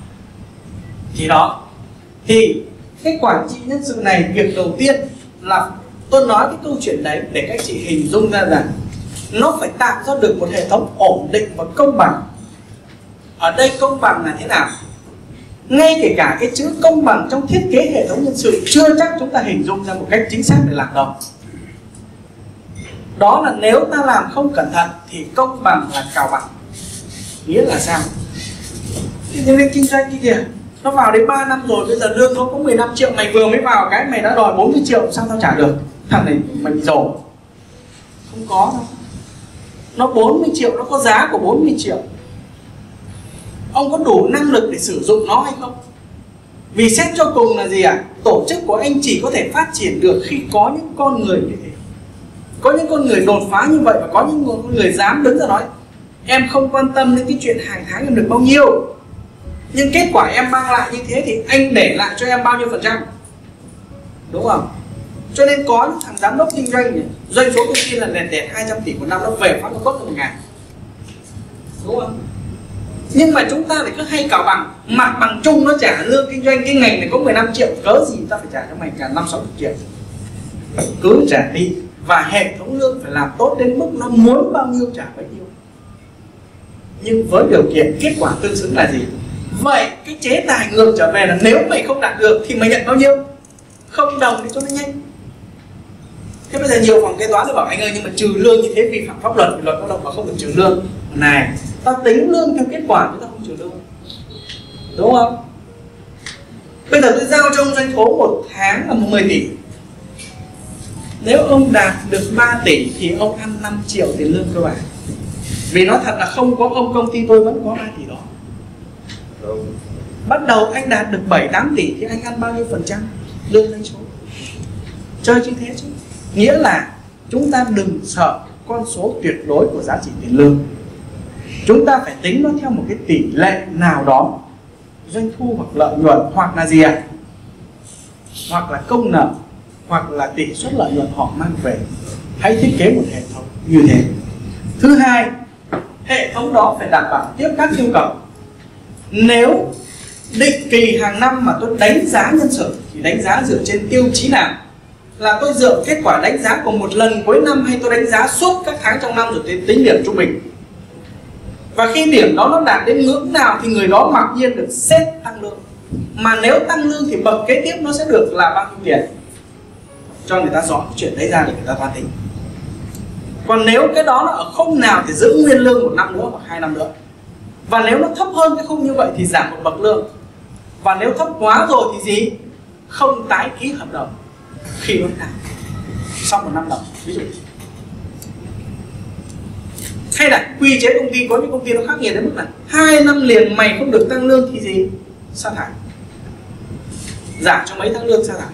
Thì đó, thì cái quản trị nhân sự này, việc đầu tiên là tôi nói cái câu chuyện đấy để các chị hình dung ra rằng nó phải tạo ra được một hệ thống ổn định và công bằng. Ở đây công bằng là thế nào? Ngay kể cả cái chữ công bằng trong thiết kế hệ thống nhân sự chưa chắc chúng ta hình dung ra một cách chính xác để làm đâu. Đó là nếu ta làm không cẩn thận thì công bằng là cào bằng. Nghĩa là sao? Nhân viên kinh doanh như kìa, nó vào đến ba năm rồi, bây giờ lương nó có mười lăm triệu, mày vừa mới vào cái mày đã đòi bốn mươi triệu, sao tao trả được? Thằng này mày bị rồ. Không có đâu. Nó bốn mươi triệu, nó có giá của bốn mươi triệu. Ông có đủ năng lực để sử dụng nó hay không? Vì xét cho cùng là gì ạ? À? Tổ chức của anh chỉ có thể phát triển được khi có những con người như thế. Có những con người đột phá như vậy, và có những con người dám đứng ra nói: em không quan tâm đến cái chuyện hàng tháng em được bao nhiêu, nhưng kết quả em mang lại như thế thì anh để lại cho em bao nhiêu phần trăm, đúng không? Cho nên có những thằng giám đốc kinh doanh này, doanh số công ty là nền đẻ hai trăm tỷ một năm, nó về phát nó tốt hơn một ngày, đúng không? Nhưng mà chúng ta lại cứ hay cào bằng, mặt bằng chung nó trả lương kinh doanh cái ngành này có mười lăm triệu, cớ gì ta phải trả cho mày cả năm sáu mươi triệu. Cứ trả đi, và hệ thống lương phải làm tốt đến mức nó muốn bao nhiêu trả bấy nhiêu, nhưng với điều kiện kết quả tương xứng là gì? Vậy cái chế tài ngược trở về là nếu mày không đạt được thì mày nhận bao nhiêu? Không đồng thì cho nó nhanh. Thế bây giờ nhiều phòng kế toán thì bảo: anh ơi, nhưng mà trừ lương như thế vi phạm pháp luật, luật lao động mà không được trừ lương. Này, ta tính lương theo kết quả chứ ta không trừ lương, đúng không? Bây giờ tôi giao cho ông doanh số một tháng là mười tỷ. Nếu ông đạt được ba tỷ thì ông ăn năm triệu tiền lương cơ bản. Vì nói thật là không có ông, công ty tôi vẫn có ba tỷ đó. Bắt đầu anh đạt được bảy tám tỷ thì anh ăn bao nhiêu phần trăm lương doanh số? Chơi như thế chứ. Nghĩa là chúng ta đừng sợ con số tuyệt đối của giá trị tiền lương. Chúng ta phải tính nó theo một cái tỷ lệ nào đó, doanh thu hoặc lợi nhuận, hoặc là gì ạ? Hoặc là công nợ, hoặc là tỷ suất lợi nhuận họ mang về. Hãy thiết kế một hệ thống như thế. Thứ hai, hệ thống đó phải đảm bảo tiếp các yêu cầu. Nếu định kỳ hàng năm mà tôi đánh giá nhân sự thì đánh giá dựa trên tiêu chí nào? Là tôi dựa kết quả đánh giá của một lần cuối năm, hay tôi đánh giá suốt các tháng trong năm rồi tính điểm trung bình? Và khi điểm đó nó đạt đến ngưỡng nào thì người đó mặc nhiên được xét tăng lương. Mà nếu tăng lương thì bậc kế tiếp nó sẽ được là bao nhiêu tiền? Cho người ta rõ chuyện đấy ra để người ta toán tính. Còn nếu cái đó nó ở không nào thì giữ nguyên lương một năm nữa hoặc hai năm nữa. Và nếu nó thấp hơn cái khung như vậy thì giảm một bậc lương. Và nếu thấp quá rồi thì gì? không tái ký hợp đồng khi bán hàng sau một năm đầu, ví dụ. Hay là quy chế công ty, có những công ty nó khắc nghiệt đến mức là hai năm liền mày không được tăng lương thì gì, sa thải, giảm cho mấy tháng lương sa thải.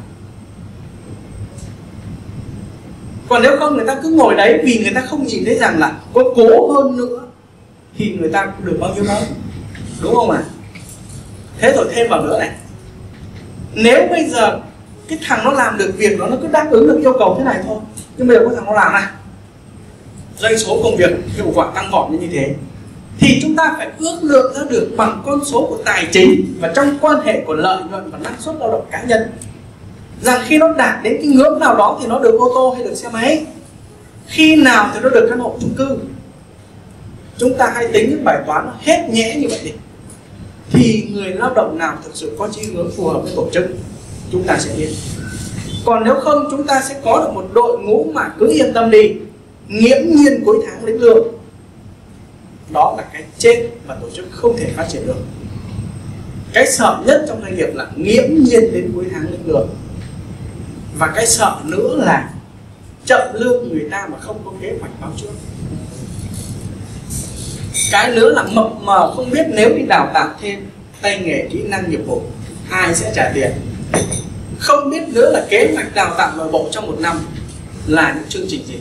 Còn nếu không người ta cứ ngồi đấy vì người ta không nhìn thấy rằng là có cố hơn nữa thì người ta cũng được bao nhiêu đó, đúng không ạ? À? Thế rồi thêm vào nữa này, nếu bây giờ cái thằng nó làm được việc đó, nó cứ đáp ứng được yêu cầu thế này thôi, nhưng bây giờ có thằng nó làm này, doanh số công việc hiệu quả tăng vọt như thế, thì chúng ta phải ước lượng ra được bằng con số của tài chính và trong quan hệ của lợi nhuận và năng suất lao động cá nhân, rằng khi nó đạt đến cái ngưỡng nào đó thì nó được ô tô hay được xe máy, khi nào thì nó được căn hộ chung cư. Chúng ta hay tính những bài toán hết nhẽ như vậy đi, thì người lao động nào thực sự có chí hướng phù hợp với tổ chức chúng ta sẽ biết. Còn nếu không, chúng ta sẽ có được một đội ngũ mà cứ yên tâm đi, nghiễm nhiên cuối tháng lĩnh lương. Đó là cái chết mà tổ chức không thể phát triển được. Cái sợ nhất trong doanh nghiệp là nghiễm nhiên đến cuối tháng lĩnh lương. Và cái sợ nữa là chậm lương người ta mà không có kế hoạch báo trước. Cái nữa là mập mờ không biết nếu đi đào tạo thêm tay nghề, kỹ năng nghiệp vụ ai sẽ trả tiền. Không biết nữa là kế hoạch đào tạo nội bộ trong một năm là những chương trình gì.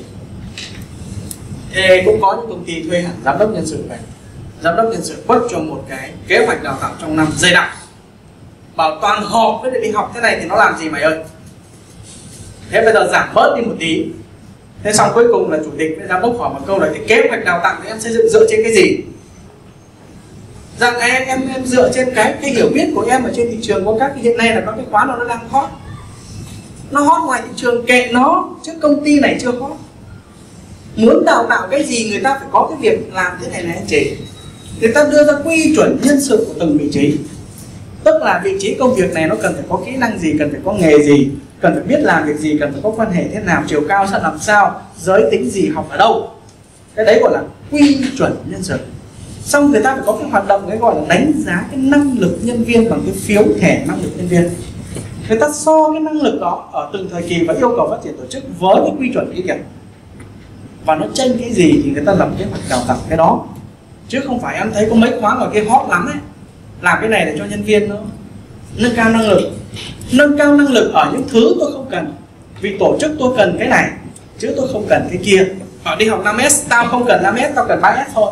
Thế cũng có những công ty thuê hẳn giám đốc nhân sự về, giám đốc nhân sự quất cho một cái kế hoạch đào tạo trong năm dày đặc, bảo toàn họp với để đi học thế này thì nó làm gì mày ơi. Thế bây giờ giảm bớt đi một tí, thế xong cuối cùng là chủ tịch với giám đốc hỏi một câu là thì kế hoạch đào tạo thì em xây dựng dựa trên cái gì, rằng em em em dựa trên cái cái hiểu biết của em ở trên thị trường, có các hiện nay là có cái khóa nào nó đang hot, nó hot ngoài thị trường kệ nó, chứ công ty này chưa hot. Muốn đào tạo cái gì người ta phải có cái việc làm thế này này anh chị. Người ta đưa ra quy chuẩn nhân sự của từng vị trí, tức là vị trí công việc này nó cần phải có kỹ năng gì, cần phải có nghề gì, cần phải biết làm việc gì, cần phải có quan hệ thế nào, chiều cao sẽ làm sao, giới tính gì, học ở đâu. Cái đấy gọi là quy chuẩn nhân sự. Xong người ta phải có cái hoạt động cái gọi là đánh giá cái năng lực nhân viên bằng cái phiếu thẻ năng lực nhân viên. Người ta so cái năng lực đó ở từng thời kỳ và yêu cầu phát triển tổ chức với cái quy chuẩn kia kìa, và nó chênh cái gì thì người ta lập kế hoạch đào tạo cái đó, chứ không phải em thấy có mấy khóa ở kia hot lắm ấy, làm cái này để cho nhân viên nó nâng cao năng lực. Nâng cao năng lực ở những thứ tôi không cần, vì tổ chức tôi cần cái này chứ tôi không cần cái kia. Họ đi học năm S, tao không cần năm S, tao cần ba S thôi,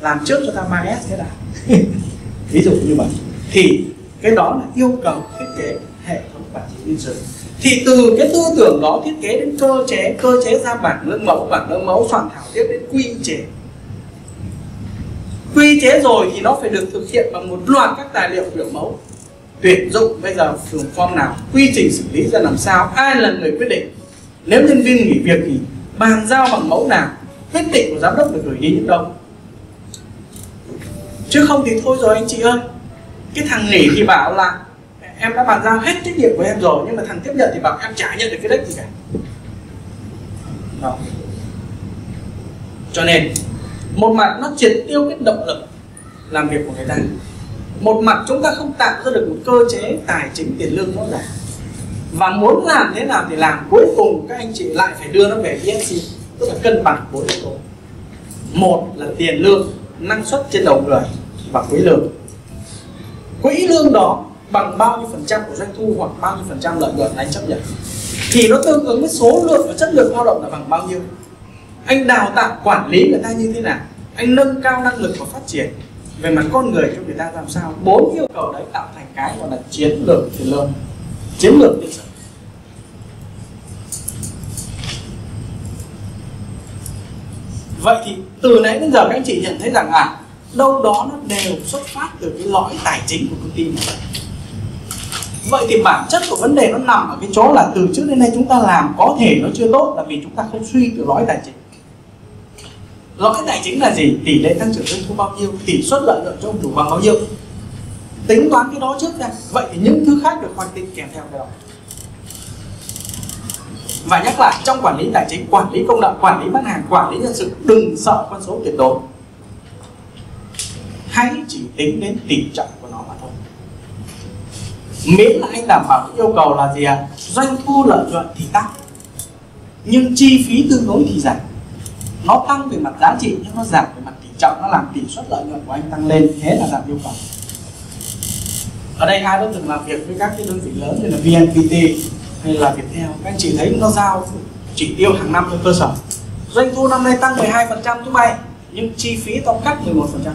làm trước cho tao ba S thế nào. Ví dụ như vậy. Thì cái đó là yêu cầu thiết kế hệ thống quản trị nhân sự. Thì từ cái tư tưởng đó thiết kế đến cơ chế, cơ chế ra bảng lương mẫu, bảng lương mẫu soạn thảo tiếp đến quy chế. Quy chế rồi thì nó phải được thực hiện bằng một loạt các tài liệu biểu mẫu. Tuyển dụng bây giờ thường form nào, quy trình xử lý ra làm sao, ai là người quyết định. Nếu nhân viên nghỉ việc thì bàn giao bằng mẫu nào, quyết định của giám đốc được gửi đi những đâu. Chứ không thì thôi rồi anh chị ơi, cái thằng nghỉ thì bảo là em đã bàn giao hết trách nhiệm của em rồi, nhưng mà thằng tiếp nhận thì bảo em chả nhận được cái đích gì cả. Đó. Cho nên một mặt nó triệt tiêu cái động lực làm việc của người ta, một mặt chúng ta không tạo ra được một cơ chế tài chính tiền lương rõ ràng. Và muốn làm thế nào thì làm, cuối cùng các anh chị lại phải đưa nó về bê ép xê, tức là cân bằng bốn yếu tố. Một là tiền lương, năng suất trên đầu người và quỹ lương. Quỹ lương đó bằng bao nhiêu phần trăm của doanh thu hoặc bao nhiêu phần trăm lợi nhuận anh chấp nhận, thì nó tương ứng với số lượng và chất lượng lao động là bằng bao nhiêu. Anh đào tạo quản lý người ta như thế nào, anh nâng cao năng lực và phát triển về mặt con người cho người ta làm sao. Bốn yêu cầu đấy tạo thành cái gọi là chiến lược tiền lương, chiến lược tiền sự. Vậy thì từ nãy đến giờ các anh chị nhận thấy rằng à, đâu đó nó đều xuất phát từ cái lõi tài chính của công ty này. Vậy thì bản chất của vấn đề nó nằm ở cái chỗ là từ trước đến nay chúng ta làm có thể nó chưa tốt là vì chúng ta không suy từ lõi tài chính. Lõi tài chính là gì? Tỷ lệ tăng trưởng doanh thu bao nhiêu, tỷ suất lợi nhuận cho ông chủ bằng bao nhiêu, tính toán cái đó trước ra. Vậy thì những thứ khác được hoạch định kèm theo cái đó. Và nhắc lại, trong quản lý tài chính, quản lý công nợ, quản lý bán hàng, quản lý nhân sự, đừng sợ con số tuyệt đối, hãy chỉ tính đến tỷ trọng của nó mà thôi. Miễn là anh đảm bảo yêu cầu là gì ạ? À? Doanh thu lợi nhuận thì tăng, nhưng chi phí tương đối thì giảm. Nó tăng về mặt giá trị nhưng nó giảm về mặt tỷ trọng, nó làm tỷ suất lợi nhuận của anh tăng lên, thế là giảm yêu cầu. Ở đây hai đối tượng làm việc với các cái đơn vị lớn như là vê en pê tê hay là Viettel, các anh chị thấy nó giao chỉ tiêu hàng năm cho cơ sở. Doanh thu năm nay tăng mười hai phần trăm chúng mày, nhưng chi phí tao cắt mười một phần trăm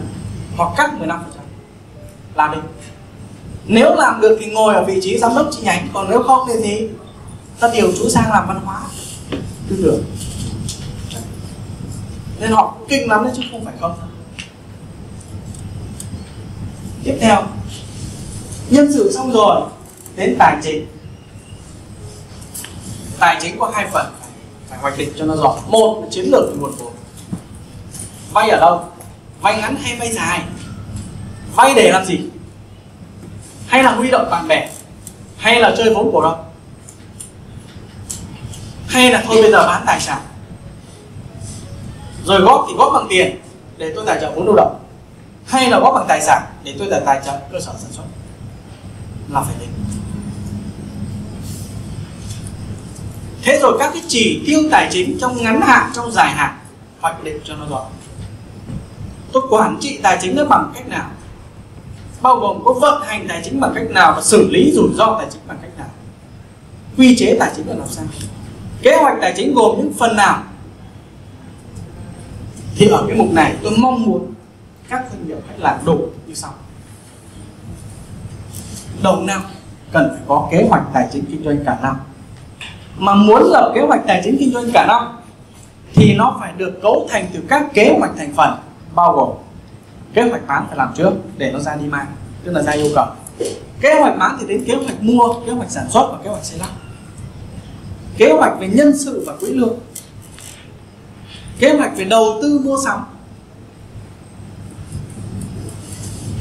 hoặc cắt mười lăm phần trăm là được. Nếu làm được thì ngồi ở vị trí giám đốc chi nhánh, còn nếu không thì ta điều chú sang làm văn hóa tư tưởng. Nên họ cũng kinh lắm đấy chứ không phải không. Tiếp theo, nhân sự xong rồi đến tài chính. Tài chính có hai phần phải hoạch định cho nó rõ. Một là chiến lược về nguồn vốn, vay ở đâu, vay ngắn hay vay dài, vay để làm gì, hay là huy động bạn bè, hay là chơi vốn cổ đông, hay là thôi bây giờ bán tài sản rồi góp thì góp bằng tiền để tôi tài trợ vốn lưu động, hay là góp bằng tài sản để tôi tài trợ cơ sở sản xuất, là phải định. Thế rồi các cái chỉ tiêu tài chính trong ngắn hạn, trong dài hạn hoạch định cho nó rõ. Tôi quản trị tài chính nó bằng cách nào, bao gồm có vận hành tài chính bằng cách nào và xử lý rủi ro tài chính bằng cách nào, quy chế tài chính là làm sao, kế hoạch tài chính gồm những phần nào. Thì ở cái mục này tôi mong muốn các doanh nghiệp hãy làm đủ như sau. Đầu năm cần phải có kế hoạch tài chính kinh doanh cả năm. Mà muốn lập kế hoạch tài chính kinh doanh cả năm thì nó phải được cấu thành từ các kế hoạch thành phần, bao gồm kế hoạch bán phải làm trước để nó ra demand, tức là ra yêu cầu. Kế hoạch bán thì đến kế hoạch mua, kế hoạch sản xuất và kế hoạch xây lắp. Kế hoạch về nhân sự và quỹ lương, kế hoạch về đầu tư mua sắm,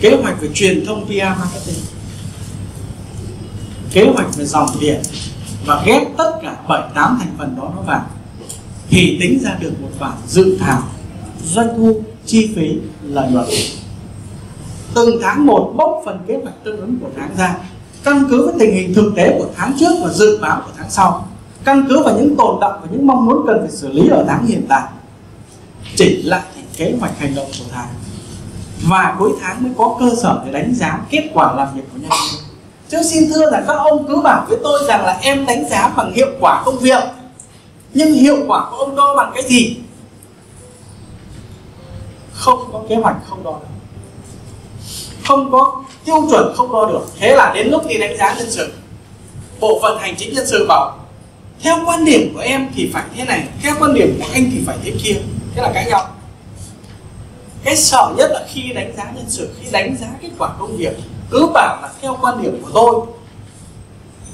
kế hoạch về truyền thông pê e marketing, kế hoạch về dòng tiền, và ghép tất cả bảy tám thành phần đó nó vào thì tính ra được một bản dự thảo doanh thu, chi phí, lợi nhuận. Từng tháng một bốc phần kế hoạch tương ứng của tháng ra, căn cứ với tình hình thực tế của tháng trước và dự báo của tháng sau, căn cứ vào những tồn đọng và những mong muốn cần phải xử lý ở tháng hiện tại, chỉnh lại thành kế hoạch hành động của tháng, và cuối tháng mới có cơ sở để đánh giá kết quả làm việc của nhân viên. Chứ xin thưa rằng các ông cứ bảo với tôi rằng là em đánh giá bằng hiệu quả công việc, nhưng hiệu quả của ông đo bằng cái gì? Không có kế hoạch không đo được, không có tiêu chuẩn không đo được. Thế là đến lúc đi đánh giá nhân sự, bộ phận hành chính nhân sự bảo theo quan điểm của em thì phải thế này, theo quan điểm của anh thì phải thế kia, thế là cãi nhau. Cái sợ nhất là khi đánh giá nhân sự, khi đánh giá kết quả công việc cứ bảo là theo quan điểm của tôi,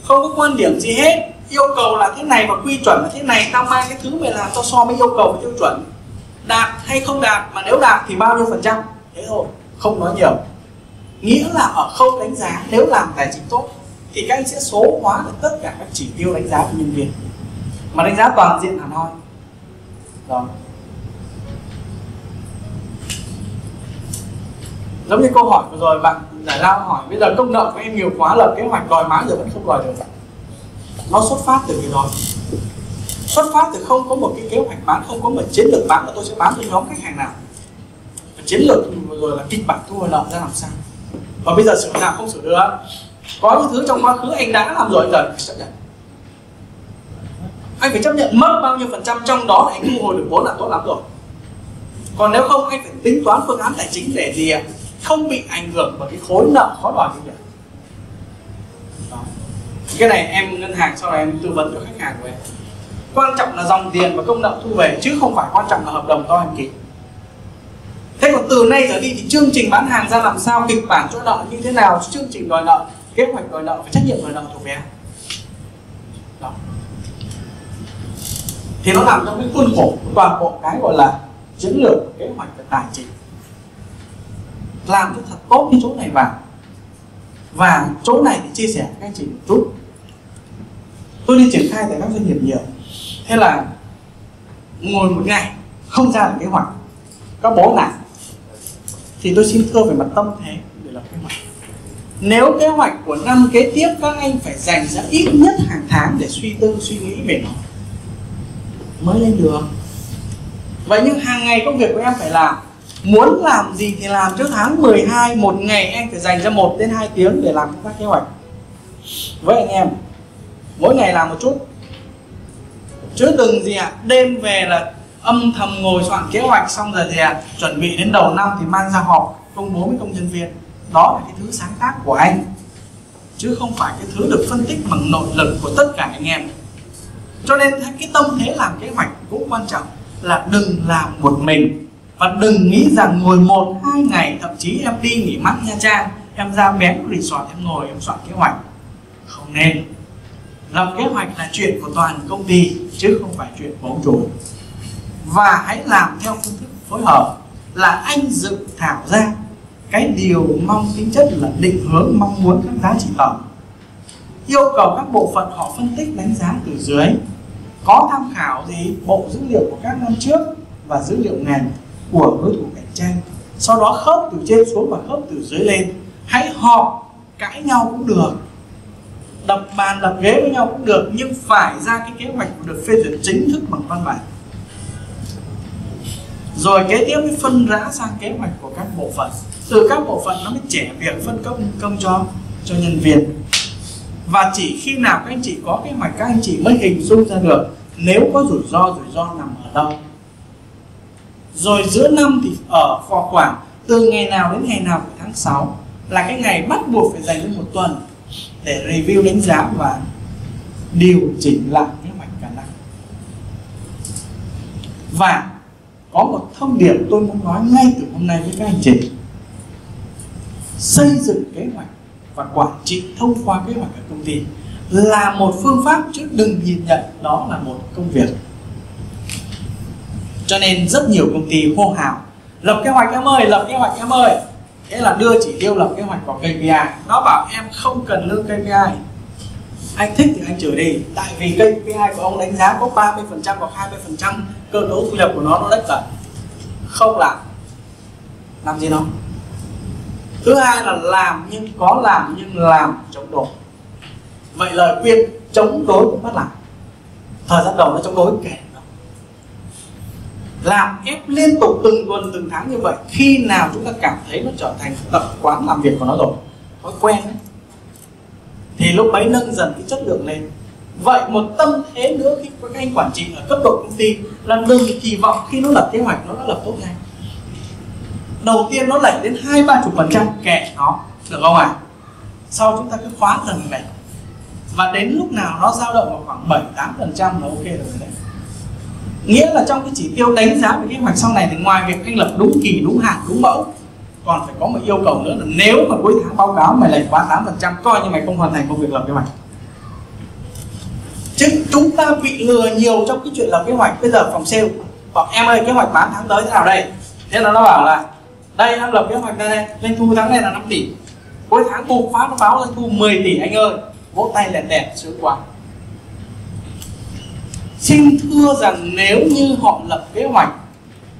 không có quan điểm gì hết, yêu cầu là thế này và quy chuẩn là thế này, tao mang cái thứ mày làm tao so với yêu cầu và tiêu chuẩn, đạt hay không đạt, mà nếu đạt thì bao nhiêu phần trăm, thế thôi, không nói nhiều. Nghĩa là ở khâu đánh giá, nếu làm tài chính tốt thì các anh sẽ số hóa được tất cả các chỉ tiêu đánh giá của nhân viên, mà đánh giá toàn diện hẳn hoi. Rồi, giống như câu hỏi vừa rồi bạn Giải Lao hỏi, bây giờ công nợ của em nhiều quá, lập kế hoạch đòi mãi rồi vẫn không đòi được. Nó xuất phát từ cái đó, xuất phát từ không có một cái kế hoạch bán, không có một chiến lược bán mà tôi sẽ bán cho nhóm khách hàng nào. Và chiến lược vừa rồi là kịch bản thu hồi nợ ra làm sao, và bây giờ sửa nào không sửa được. Có những thứ trong quá khứ anh đã làm rồi, giờ anh phải chấp nhận, anh phải chấp nhận mất bao nhiêu phần trăm trong đó anh thu hồi được vốn là tốt lắm rồi. Còn nếu không anh phải tính toán phương án tài chính để gì ạ, không bị ảnh hưởng bởi cái khối nợ khó đòi như vậy. Đó. Cái này em ngân hàng sau này em tư vấn cho khách hàng của em. Quan trọng là dòng tiền và công nợ thu về, chứ không phải quan trọng là hợp đồng to em ký. Thế còn từ nay trở đi thì chương trình bán hàng ra làm sao, kịch bản chỗ nợ như thế nào, chương trình đòi nợ, kế hoạch đòi nợ và trách nhiệm đòi nợ thuộc về em. Đó. Thì nó nằm trong cái khuôn khổ của toàn bộ cái gọi là chiến lược, kế hoạch và tài chính. Làm cho thật tốt cái chỗ này vào. Và chỗ này thì chia sẻ với các anh chị một chút. Tôi đi triển khai tại các doanh nghiệp nhiều, thế là ngồi một ngày không ra được kế hoạch, các bố nản, thì tôi xin thưa về mặt tâm thế để làm kế hoạch. Nếu kế hoạch của năm kế tiếp các anh phải dành ra ít nhất hàng tháng để suy tư, suy nghĩ về nó mới lên được. Vậy nhưng hàng ngày công việc của em phải làm. Muốn làm gì thì làm. Trước tháng mười hai, một ngày em phải dành ra một đến hai tiếng để làm các kế hoạch. Với anh em, mỗi ngày làm một chút. Chứ đừng gì ạ, à, đêm về là âm thầm ngồi soạn kế hoạch xong rồi thì à, chuẩn bị đến đầu năm thì mang ra họp công bố với công nhân viên. Đó là cái thứ sáng tác của anh, chứ không phải cái thứ được phân tích bằng nội lực của tất cả anh em. Cho nên cái tâm thế làm kế hoạch cũng quan trọng, là đừng làm một mình. Và đừng nghĩ rằng ngồi một, hai ngày, thậm chí em đi nghỉ mát Nha Trang, em ra bén resort, em ngồi em soạn kế hoạch. Không nên. Làm kế hoạch là chuyện của toàn công ty, chứ không phải chuyện của ông chủ. Và hãy làm theo phương thức phối hợp, là anh dự thảo ra cái điều mong tính chất là định hướng, mong muốn các giá trị tổng, yêu cầu các bộ phận họ phân tích đánh giá từ dưới, có tham khảo gì bộ dữ liệu của các năm trước và dữ liệu ngành của đối thủ cạnh tranh, sau đó khớp từ trên xuống và khớp từ dưới lên. Hãy họp cãi nhau cũng được, đập bàn đập ghế với nhau cũng được, nhưng phải ra cái kế hoạch được phê duyệt chính thức bằng văn bản. Rồi kế tiếp mới phân rã sang kế hoạch của các bộ phận. Từ các bộ phận nó mới chẻ việc phân công công cho cho nhân viên. Và chỉ khi nào các anh chị có kế hoạch, các anh chị mới hình dung ra được nếu có rủi ro, rủi ro nằm ở đâu. Rồi giữa năm thì ở khoảng từ ngày nào đến ngày nào của tháng sáu là cái ngày bắt buộc phải dành đến một tuần để review, đánh giá và điều chỉnh lại kế hoạch cả năm. Và có một thông điệp tôi muốn nói ngay từ hôm nay với các anh chị. Xây dựng kế hoạch và quản trị thông qua kế hoạch ở công ty là một phương pháp, chứ đừng nhìn nhận đó là một công việc. Cho nên rất nhiều công ty hô hào lập kế hoạch em ơi, lập kế hoạch em ơi. Thế là đưa chỉ tiêu lập kế hoạch vào ca pê i. Nó bảo em không cần lương ca pê i. Anh thích thì anh trừ đi. Tại vì ca pê i của ông đánh giá có ba mươi phần trăm hoặc hai mươi phần trăm cơ cấu thu nhập của nó, nó đất cả. Không làm. Làm gì nó? Thứ hai là làm nhưng có làm nhưng làm chống đối. Vậy lời khuyên chống đối cũng bắt làm. Thời gian đầu nó chống đối kể đâu. Làm ép liên tục từng tuần từng tháng như vậy, khi nào chúng ta cảm thấy nó trở thành tập quán làm việc của nó rồi, thói quen ấy, thì lúc ấy nâng dần cái chất lượng lên. Vậy một tâm thế nữa khi các anh quản trị ở cấp độ công ty là đừng kỳ vọng khi nó lập kế hoạch nó đã lập tốt ngay. Đầu tiên nó lệch đến hai ba mươi phần trăm, kệ nó, được không ạ? À? Sau chúng ta cứ khóa dần này. Và đến lúc nào nó dao động vào khoảng bảy tám phần trăm là ok rồi đấy. Nghĩa là trong cái chỉ tiêu đánh giá về kế hoạch sau này thì ngoài việc anh lập đúng kỳ, đúng hạn, đúng mẫu, còn phải có một yêu cầu nữa là nếu mà cuối tháng báo cáo mày lệch quá tám phần trăm coi như mày không hoàn thành công việc lập kế hoạch. Chứ chúng ta bị lừa nhiều trong cái chuyện lập kế hoạch. Bây giờ phòng sale bảo em ơi kế hoạch bán tháng tới thế nào đây? Thế là nó bảo là đây em lập kế hoạch đây đây, doanh thu tháng này là năm tỷ, cuối tháng bùng phát nó báo doanh thu mười tỷ anh ơi, vỗ tay lẹt đẹt sướng quá. Xin thưa rằng nếu như họ lập kế hoạch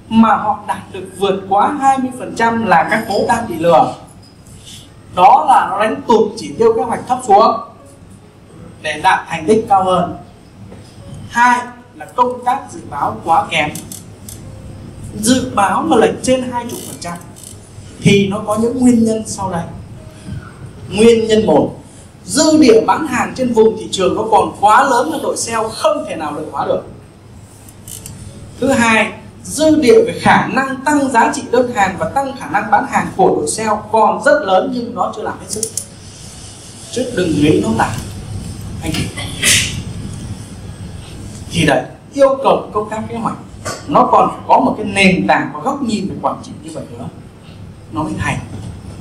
mà họ đạt được vượt quá hai mươi phần trăm là các bố đang bị lừa. Đó là nó đánh tụt chỉ tiêu kế hoạch thấp xuống để đạt thành tích cao hơn. Hai là công tác dự báo quá kém. Dự báo mà lệch trên hai mươi phần trăm thì nó có những nguyên nhân sau đây. Nguyên nhân một, dư địa bán hàng trên vùng thị trường nó còn quá lớn là đội sale không thể nào lợi hóa được. Thứ hai, dư địa về khả năng tăng giá trị đơn hàng và tăng khả năng bán hàng của đội sale còn rất lớn nhưng nó chưa làm hết sức. Chứ đừng nghĩ nó tả anh chị. Thì đấy, yêu cầu công tác kế hoạch nó còn phải có một cái nền tảng, có góc nhìn về quản trị như vậy nữa nó mới thành.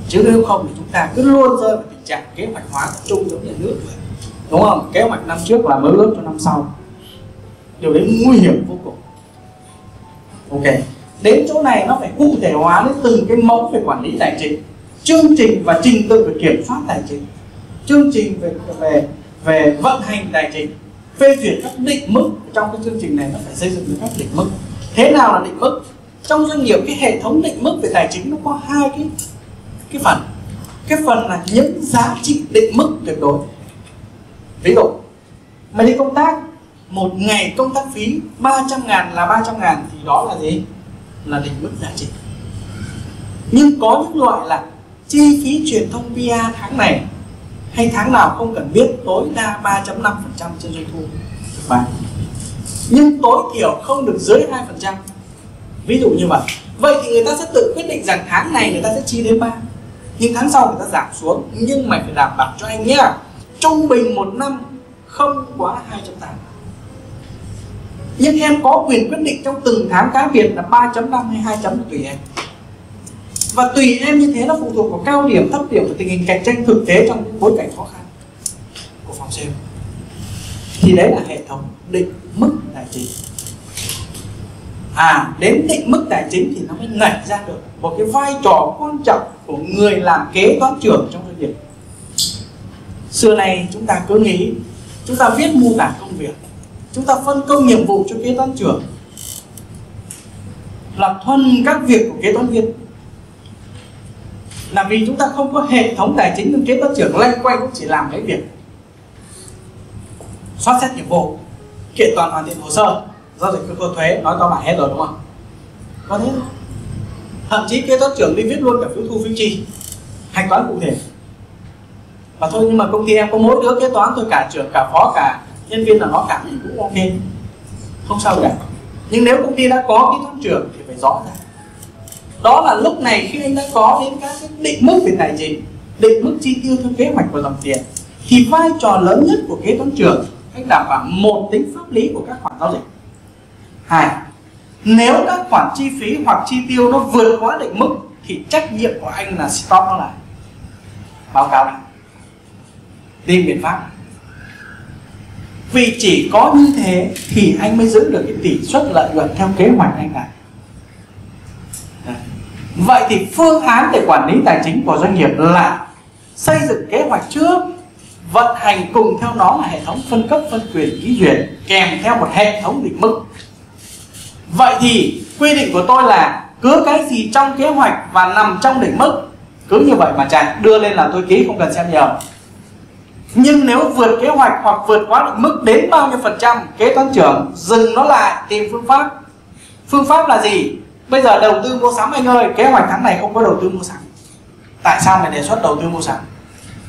Chứ nếu không thì chúng ta cứ luôn rơi vào tình trạng kế hoạch hóa tập trung giống nhà nước vậy, đúng không? Kế hoạch năm trước là mơ ước cho năm sau, điều đấy nguy hiểm vô cùng. Ok, đến chỗ này nó phải cụ thể hóa đến từng cái mẫu về quản lý tài chính, chương trình và trình tự về kiểm soát tài chính, chương trình về về về vận hành tài chính, phê duyệt các định mức. Trong cái chương trình này nó phải xây dựng được các định mức. Thế nào là định mức? Trong doanh nghiệp cái hệ thống định mức về tài chính nó có hai cái cái phần. cái phần là những giá trị định mức tuyệt đối. Ví dụ mày đi công tác, một ngày công tác phí ba trăm ngàn là ba trăm ngàn, thì đó là gì? Là định mức giá trị. Nhưng có những loại là chi phí truyền thông pê e rờ tháng này hay tháng nào không cần biết, tối đa ba phẩy năm phần trăm trên doanh thu của bạn, nhưng tối thiểu không được dưới hai phần trăm. Ví dụ như vậy. Vậy thì người ta sẽ tự quyết định rằng tháng này người ta sẽ chi đến ba, nhưng tháng sau người ta giảm xuống. Nhưng mày phải đảm bảo cho anh nhé, trung bình một năm không quá hai phẩy tám. Nhưng em có quyền quyết định trong từng tháng cá biệt là ba phẩy năm hay hai chấm tùy em. Và tùy em như thế nó phụ thuộc vào cao điểm, thấp điểm và tình hình cạnh tranh thực tế trong bối cảnh khó khăn của phòng sale. Thì đấy là hệ thống định mức tài chính. À, đến định mức tài chính thì nó mới nảy ra được một cái vai trò quan trọng của người làm kế toán trưởng trong doanh nghiệp. Xưa này chúng ta cứ nghĩ, chúng ta viết mô tả công việc, chúng ta phân công nhiệm vụ cho kế toán trưởng, làm thuần các việc của kế toán viên. Là vì chúng ta không có hệ thống tài chính nên kế toán trưởng loanh quanh cũng chỉ làm mấy việc: soát xét nhiệm vụ, kiện toàn hoàn thiện hồ sơ, giao dịch cơ quan thuế, nói to bản hết rồi đúng không? Có thế không? Thậm chí kế toán trưởng đi viết luôn cả phiếu thu phiếu chi, hành toán cụ thể. Mà thôi, nhưng mà công ty em có mỗi đứa kế toán thôi, cả trưởng cả phó cả nhân viên là nó cả thì cũng ok, không sao cả. Nhưng nếu công ty đã có kế toán trưởng thì phải rõ ra. Đó là lúc này khi anh đã có đến các cái định mức về tài chính, định mức chi tiêu theo kế hoạch và dòng tiền, thì vai trò lớn nhất của kế toán trưởng anh đảm bảo một tính pháp lý của các khoản giao dịch. Hai, nếu các khoản chi phí hoặc chi tiêu nó vượt quá định mức thì trách nhiệm của anh là stop nó lại, báo cáo lại, tìm biện pháp. Vì chỉ có như thế thì anh mới giữ được cái tỷ suất lợi nhuận theo kế hoạch anh làm. Vậy thì phương án để quản lý tài chính của doanh nghiệp là xây dựng kế hoạch trước, vận hành cùng theo nó là hệ thống phân cấp phân quyền ký duyệt kèm theo một hệ thống định mức. Vậy thì quy định của tôi là cứ cái gì trong kế hoạch và nằm trong định mức cứ như vậy mà chạy, đưa lên là tôi ký, không cần xem nhiều. Nhưng nếu vượt kế hoạch hoặc vượt quá định mức đến bao nhiêu phần trăm, kế toán trưởng dừng nó lại, tìm phương pháp. Phương pháp là gì? Bây giờ đầu tư mua sắm anh ơi, kế hoạch tháng này không có đầu tư mua sắm. Tại sao mày đề xuất đầu tư mua sắm?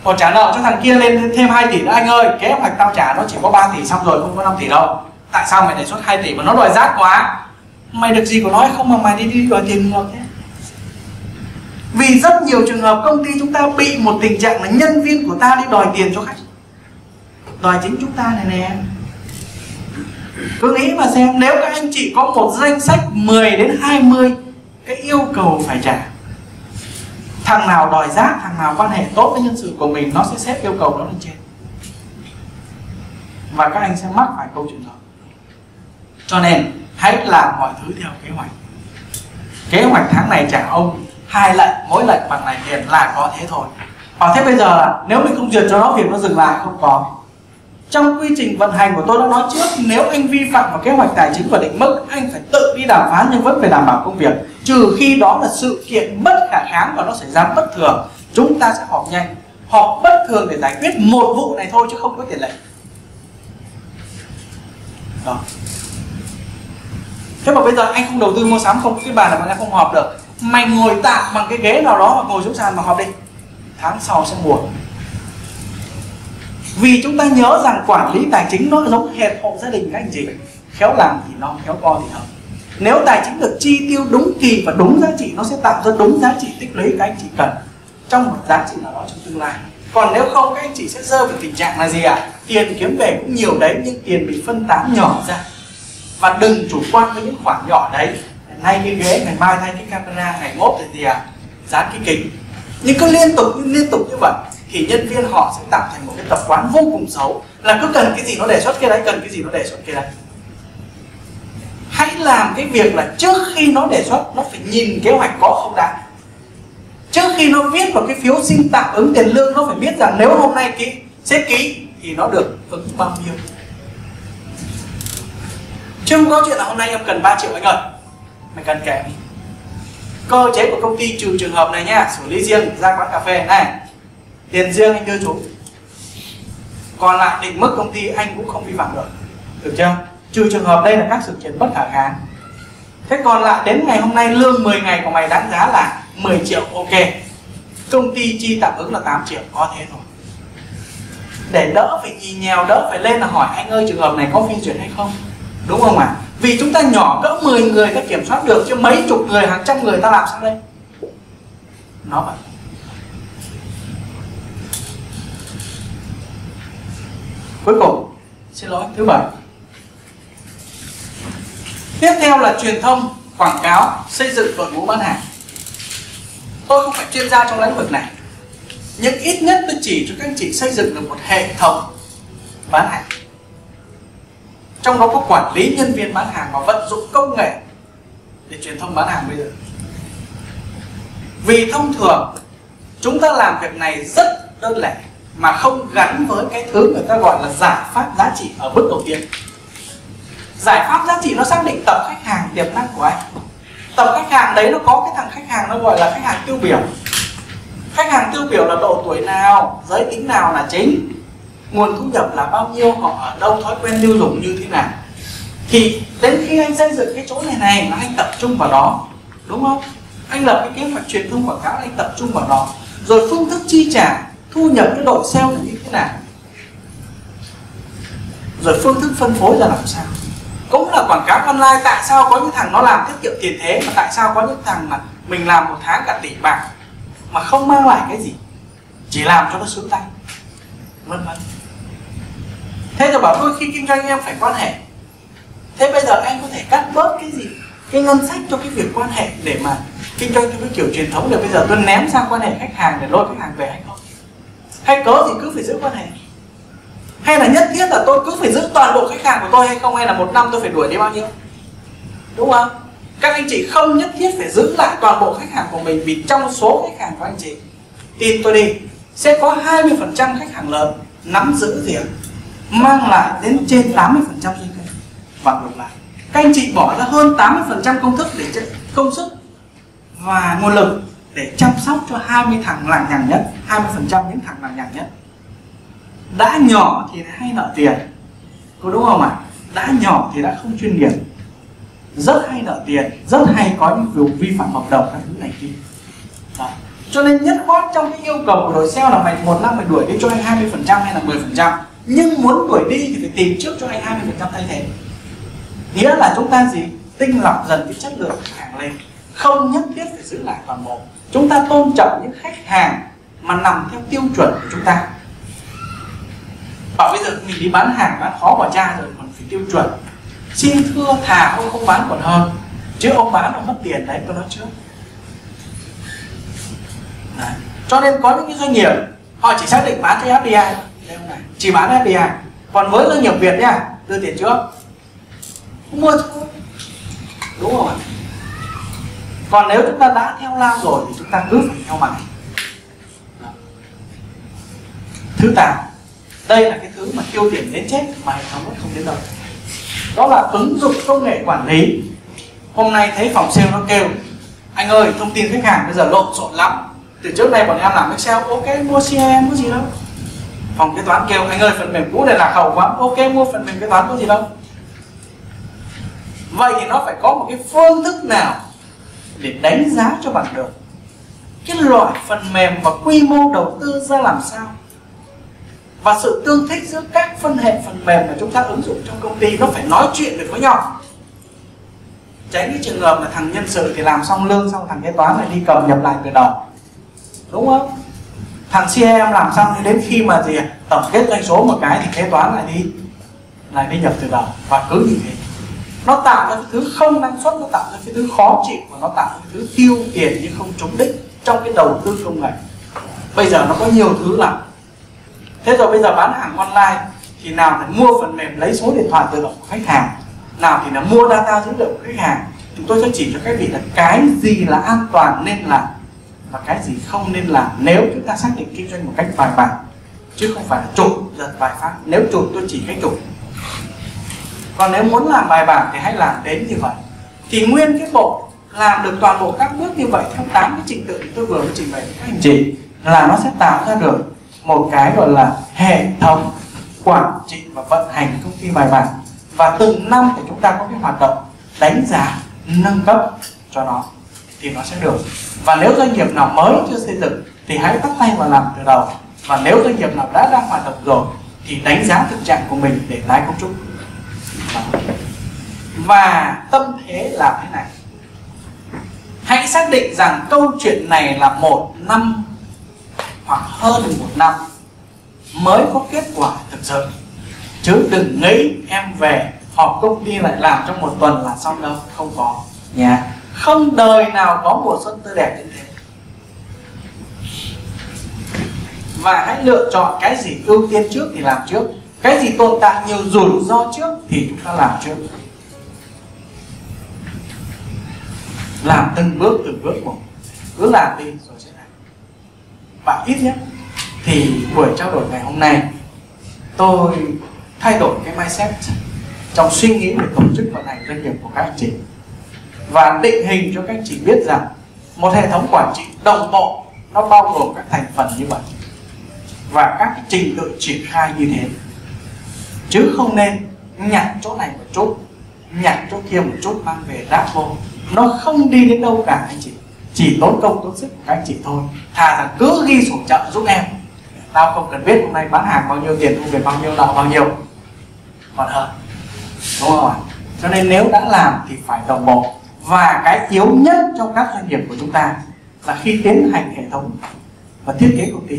Còn trả nợ cho thằng kia lên thêm hai tỷ nữa anh ơi, kế hoạch tao trả nó chỉ có ba tỷ xong rồi, không có năm tỷ đâu. Tại sao mày đề xuất hai tỷ mà nó đòi rát quá? Mày được gì của nó không mà mày đi đi đòi tiền ngược thế? Vì rất nhiều trường hợp công ty chúng ta bị một tình trạng là nhân viên của ta đi đòi tiền cho khách, đòi chính chúng ta này nè. Cứ nghĩ mà xem, nếu các anh chỉ có một danh sách mười đến hai mươi cái yêu cầu phải trả, thằng nào đòi rác, thằng nào quan hệ tốt với nhân sự của mình, nó sẽ xếp yêu cầu đó lên trên, và các anh sẽ mắc phải câu chuyện đó. Cho nên hãy làm mọi thứ theo kế hoạch. Kế hoạch tháng này trả ông hai lệnh, mỗi lệnh bằng này tiền là có thế thôi. Và thế bây giờ là nếu mình không duyệt cho nó, việc nó dừng lại không có. Trong quy trình vận hành của tôi đã nói trước, nếu anh vi phạm vào kế hoạch tài chính và định mức, anh phải tự đi đàm phán nhưng vẫn phải đảm bảo công việc. Trừ khi đó là sự kiện bất khả kháng và nó xảy ra bất thường, chúng ta sẽ họp nhanh, họp bất thường để giải quyết một vụ này thôi chứ không có tiền lệ. Đó. Thế mà bây giờ anh không đầu tư mua sắm, không có cái bàn là mà anh không họp được. Mày ngồi tạm bằng cái ghế nào đó và ngồi xuống sàn mà họp đi, tháng sau sẽ buồn. Vì chúng ta nhớ rằng quản lý tài chính nó giống hệt hộ gia đình các anh chị, khéo làm thì non, khéo co thì hợp. Nếu tài chính được chi tiêu đúng kỳ và đúng giá trị, nó sẽ tạo ra đúng giá trị tích lũy các anh chị cần trong một giá trị nào đó trong tương lai. Còn nếu không, các anh chị sẽ rơi vào tình trạng là gì ạ? À? Tiền kiếm về cũng nhiều đấy, nhưng tiền bị phân tán nhỏ ra. Và đừng chủ quan với những khoản nhỏ đấy, nay cái ghế, ngày mai thay cái camera, ngày mốt thì gì ạ? À? Dán cái kính. Nhưng cứ liên tục liên tục như vậy thì nhân viên họ sẽ tạo thành một cái tập quán vô cùng xấu, là cứ cần cái gì nó đề xuất cái đấy, cần cái gì nó đề xuất cái đấy. Hãy làm cái việc là trước khi nó đề xuất, nó phải nhìn kế hoạch có không đã. Trước khi nó viết vào cái phiếu xin tạm ứng tiền lương, nó phải biết rằng nếu hôm nay ký, sếp ký thì nó được ứng bao nhiêu. Chứ không có chuyện là hôm nay em cần ba triệu anh ơi, mày cần kèm. Cơ chế của công ty trừ trường hợp này nha, xử lý riêng ra quán cà phê này, Tiền riêng anh đưa chúng, còn lại định mức công ty anh cũng không vi phạm được, được chưa? Trừ trường hợp đây là các sự kiện bất khả kháng. Thế còn lại đến ngày hôm nay lương mười ngày của mày đáng giá là mười triệu, ok, công ty chi tạm ứng là tám triệu, có thế rồi. Để đỡ phải nhì nhèo, đỡ phải lên là hỏi anh ơi trường hợp này có phê duyệt hay không, đúng không ạ? À? Vì chúng ta nhỏ cỡ mười người ta kiểm soát được, chứ mấy chục người, hàng trăm người ta làm sao đây? Nó vậy. Cuối cùng, xin lỗi, thứ bảy. Tiếp theo là truyền thông, quảng cáo, xây dựng đội ngũ bán hàng. Tôi không phải chuyên gia trong lĩnh vực này, nhưng ít nhất tôi chỉ cho các anh chị xây dựng được một hệ thống bán hàng, trong đó có quản lý nhân viên bán hàng và vận dụng công nghệ để truyền thông bán hàng bây giờ. Vì thông thường chúng ta làm việc này rất đơn lẻ mà không gắn với cái thứ người ta gọi là giải pháp giá trị ở bước đầu tiên. Giải pháp giá trị nó xác định tập khách hàng tiềm năng của anh. Tập khách hàng đấy nó có cái thằng khách hàng nó gọi là khách hàng tiêu biểu. Khách hàng tiêu biểu là độ tuổi nào, giới tính nào là chính, nguồn thu nhập là bao nhiêu, họ ở đâu, thói quen tiêu dùng như thế nào. Thì đến khi anh xây dựng cái chỗ này này mà anh tập trung vào đó, đúng không? Anh lập cái kế hoạch truyền thông quảng cáo, anh tập trung vào đó. Rồi phương thức chi trả, thu nhập cái đội sale là như thế nào, rồi phương thức phân phối ra làm sao. Cũng là quảng cáo online, tại sao có những thằng nó làm tiết kiệm tiền thế, mà tại sao có những thằng mà mình làm một tháng cả tỷ bạc mà không mang lại cái gì, chỉ làm cho nó sướng tay, vân vân. Thế rồi bảo tôi khi kinh doanh em phải quan hệ. Thế bây giờ anh có thể cắt bớt cái gì, cái ngân sách cho cái việc quan hệ để mà kinh doanh theo cái kiểu truyền thống, để bây giờ tôi ném sang quan hệ khách hàng để lôi khách hàng về hay không? Hay cớ thì cứ phải giữ quan hệ? Hay là nhất thiết là tôi cứ phải giữ toàn bộ khách hàng của tôi hay không? Hay là một năm tôi phải đuổi đi bao nhiêu? Đúng không? Các anh chị không nhất thiết phải giữ lại toàn bộ khách hàng của mình, vì trong số khách hàng của anh chị, tin tôi đi, sẽ có hai mươi phần trăm khách hàng lớn nắm giữ tiền mang lại đến trên tám mươi phần trăm doanh nghiệp. Và ngược lại, các anh chị bỏ ra hơn tám mươi phần trăm công thức để công sức và nguồn lực để chăm sóc cho hai mươi thằng lằng nhằng nhất, hai mươi phần trăm những thằng lằng nhằng nhất. Đã nhỏ thì hay nợ tiền, có đúng không ạ? À? Đã nhỏ thì đã không chuyên nghiệp, rất hay nợ tiền, rất hay có những việc vi phạm hợp đồng các thứ này kia. Cho nên nhất quán trong cái yêu cầu của đội sale là mày một năm mày đuổi đi cho anh hai mươi phần trăm hay là mười phần trăm, nhưng muốn đuổi đi thì phải tìm trước cho anh hai mươi phần trăm thay thế. Nghĩa là chúng ta gì? Tinh lọc dần cái chất lượng khách hàng lên, không nhất thiết phải giữ lại toàn bộ. Chúng ta tôn trọng những khách hàng mà nằm theo tiêu chuẩn của chúng ta. Bảo bây giờ mình đi bán hàng bán khó bỏ cha rồi còn phải tiêu chuẩn. Xin thưa thà ông không bán còn hơn, chứ ông bán ông mất tiền đấy, tôi nói trước. Đấy. Cho nên có những cái doanh nghiệp họ chỉ xác định bán cho ép đê i, chỉ bán ép đê i. Còn với doanh nghiệp Việt nha, đưa tiền trước, không mua thôi, đúng không ạ? Còn nếu chúng ta đã theo lao rồi thì chúng ta cứ phải theo mãi. Thứ tám, đây là cái thứ mà tiêu tiền đến chết mà hệ thống vẫn không đến đâu. Đó là ứng dụng công nghệ quản lý. Hôm nay thấy phòng sale nó kêu anh ơi thông tin khách hàng bây giờ lộn xộn lắm, từ trước nay bọn em làm Excel ok mua xê e em có gì đâu, phòng kế toán kêu anh ơi phần mềm cũ này lạc hậu quá, ok mua phần mềm kế toán có gì đâu. Vậy thì nó phải có một cái phương thức nào để đánh giá cho bằng được cái loại phần mềm và quy mô đầu tư ra làm sao, và sự tương thích giữa các phân hệ phần mềm mà chúng ta ứng dụng trong công ty nó phải nói chuyện được với nhau. Tránh cái trường hợp là thằng nhân sự thì làm xong lương xong thằng kế toán lại đi cầm nhập lại từ đầu, đúng không? Thằng xê e em làm xong thì đến khi mà gì tổng kết doanh số một cái thì kế toán lại đi lại đi nhập từ đầu, và cứ như thế nó tạo ra cái thứ không năng suất, nó tạo ra cái thứ khó chịu, và nó tạo ra cái thứ tiêu tiền nhưng không trúng đích trong cái đầu tư công nghệ. Bây giờ nó có nhiều thứ lắm. Thế rồi bây giờ bán hàng online thì nào là mua phần mềm lấy số điện thoại tự động của khách hàng, nào thì là mua data dữ liệu của khách hàng. Chúng tôi sẽ chỉ cho các vị là cái gì là an toàn nên làm và cái gì không nên làm nếu chúng ta xác định kinh doanh một cách bài bản, chứ không phải là chụp giật bài phát. Nếu chụp tôi chỉ cách chụp, còn nếu muốn làm bài bản thì hãy làm đến như vậy. Thì nguyên cái bộ làm được toàn bộ các bước như vậy theo tám cái trình tự tôi vừa mới trình bày với các anh chị là nó sẽ tạo ra được một cái gọi là hệ thống quản trị và vận hành công ty bài bản, và từng năm thì chúng ta có cái hoạt động đánh giá nâng cấp cho nó thì nó sẽ được. Và nếu doanh nghiệp nào mới chưa xây dựng thì hãy bắt tay vào làm từ đầu, và nếu doanh nghiệp nào đã đang hoạt động rồi thì đánh giá thực trạng của mình để tái cấu trúc. Và tâm thế là thế này: hãy xác định rằng câu chuyện này là một năm hoặc hơn một năm mới có kết quả thực sự, chứ đừng nghĩ em về họp công ty lại làm trong một tuần là xong đâu, không có nha. Không đời nào có mùa xuân tươi đẹp như thế. Và hãy lựa chọn cái gì ưu tiên trước thì làm trước, cái gì tồn tại nhiều rủi ro trước thì chúng ta làm trước. Làm từng bước từng bước một, cứ làm đi rồi sẽ làm. Và ít nhất thì buổi trao đổi ngày hôm nay tôi thay đổi cái mindset trong suy nghĩ về tổ chức vận hành doanh nghiệp của các anh chị, và định hình cho các anh chị biết rằng một hệ thống quản trị đồng bộ nó bao gồm các thành phần như vậy và các trình tự triển khai như thế, chứ không nên nhặt chỗ này một chút, nhặt chỗ kia một chút mang về đáp vô, nó không đi đến đâu cả anh chị, chỉ tốn công tốn sức của các anh chị thôi. Thà rằng cứ ghi sổ chợ giúp em, tao không cần biết hôm nay bán hàng bao nhiêu, tiền thu về bao nhiêu, nợ bao nhiêu, còn hơn, đúng không ạ? Cho nên nếu đã làm thì phải đồng bộ. Và cái yếu nhất trong các doanh nghiệp của chúng ta là khi tiến hành hệ thống và thiết kế công ty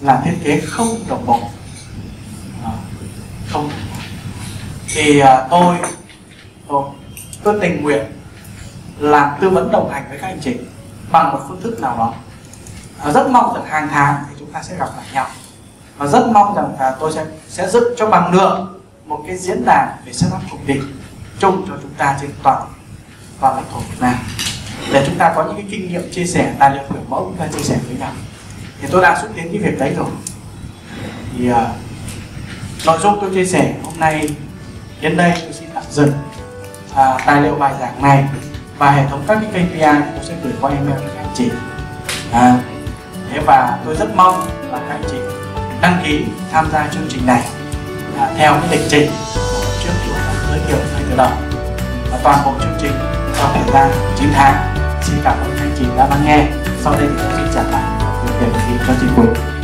là thiết kế không đồng bộ. Không. Thì tôi tôi, tôi tình nguyện làm tư vấn đồng hành với các anh chị bằng một phương thức nào đó. Rất mong rằng hàng tháng thì chúng ta sẽ gặp lại nhau, và rất mong rằng là tôi sẽ sẽ dựng cho bằng được một cái diễn đàn để setup công ty chung cho chúng ta trên toàn toàn lãnh thổ Việt Nam, để chúng ta có những cái kinh nghiệm chia sẻ, tài liệu kiểu mẫu chúng ta chia sẻ với nhau. Thì tôi đã xúc tiến cái việc đấy rồi. Thì uh, nội dung tôi chia sẻ hôm nay đến đây tôi xin tạm dừng. À, tài liệu bài giảng này và hệ thống các cái ca pê i tôi sẽ gửi qua email cho các anh chị. À, thế và tôi rất mong là các anh chị đăng ký tham gia chương trình này à, theo cái lịch trình trước chúng ta giới thiệu ngay từ đầu. Và toàn bộ chương trình trong thời gian chín tháng. Xin cảm ơn các anh chị đã lắng nghe. Sau đây thì tôi sẽ trả lại việc cho chị Quỳnh.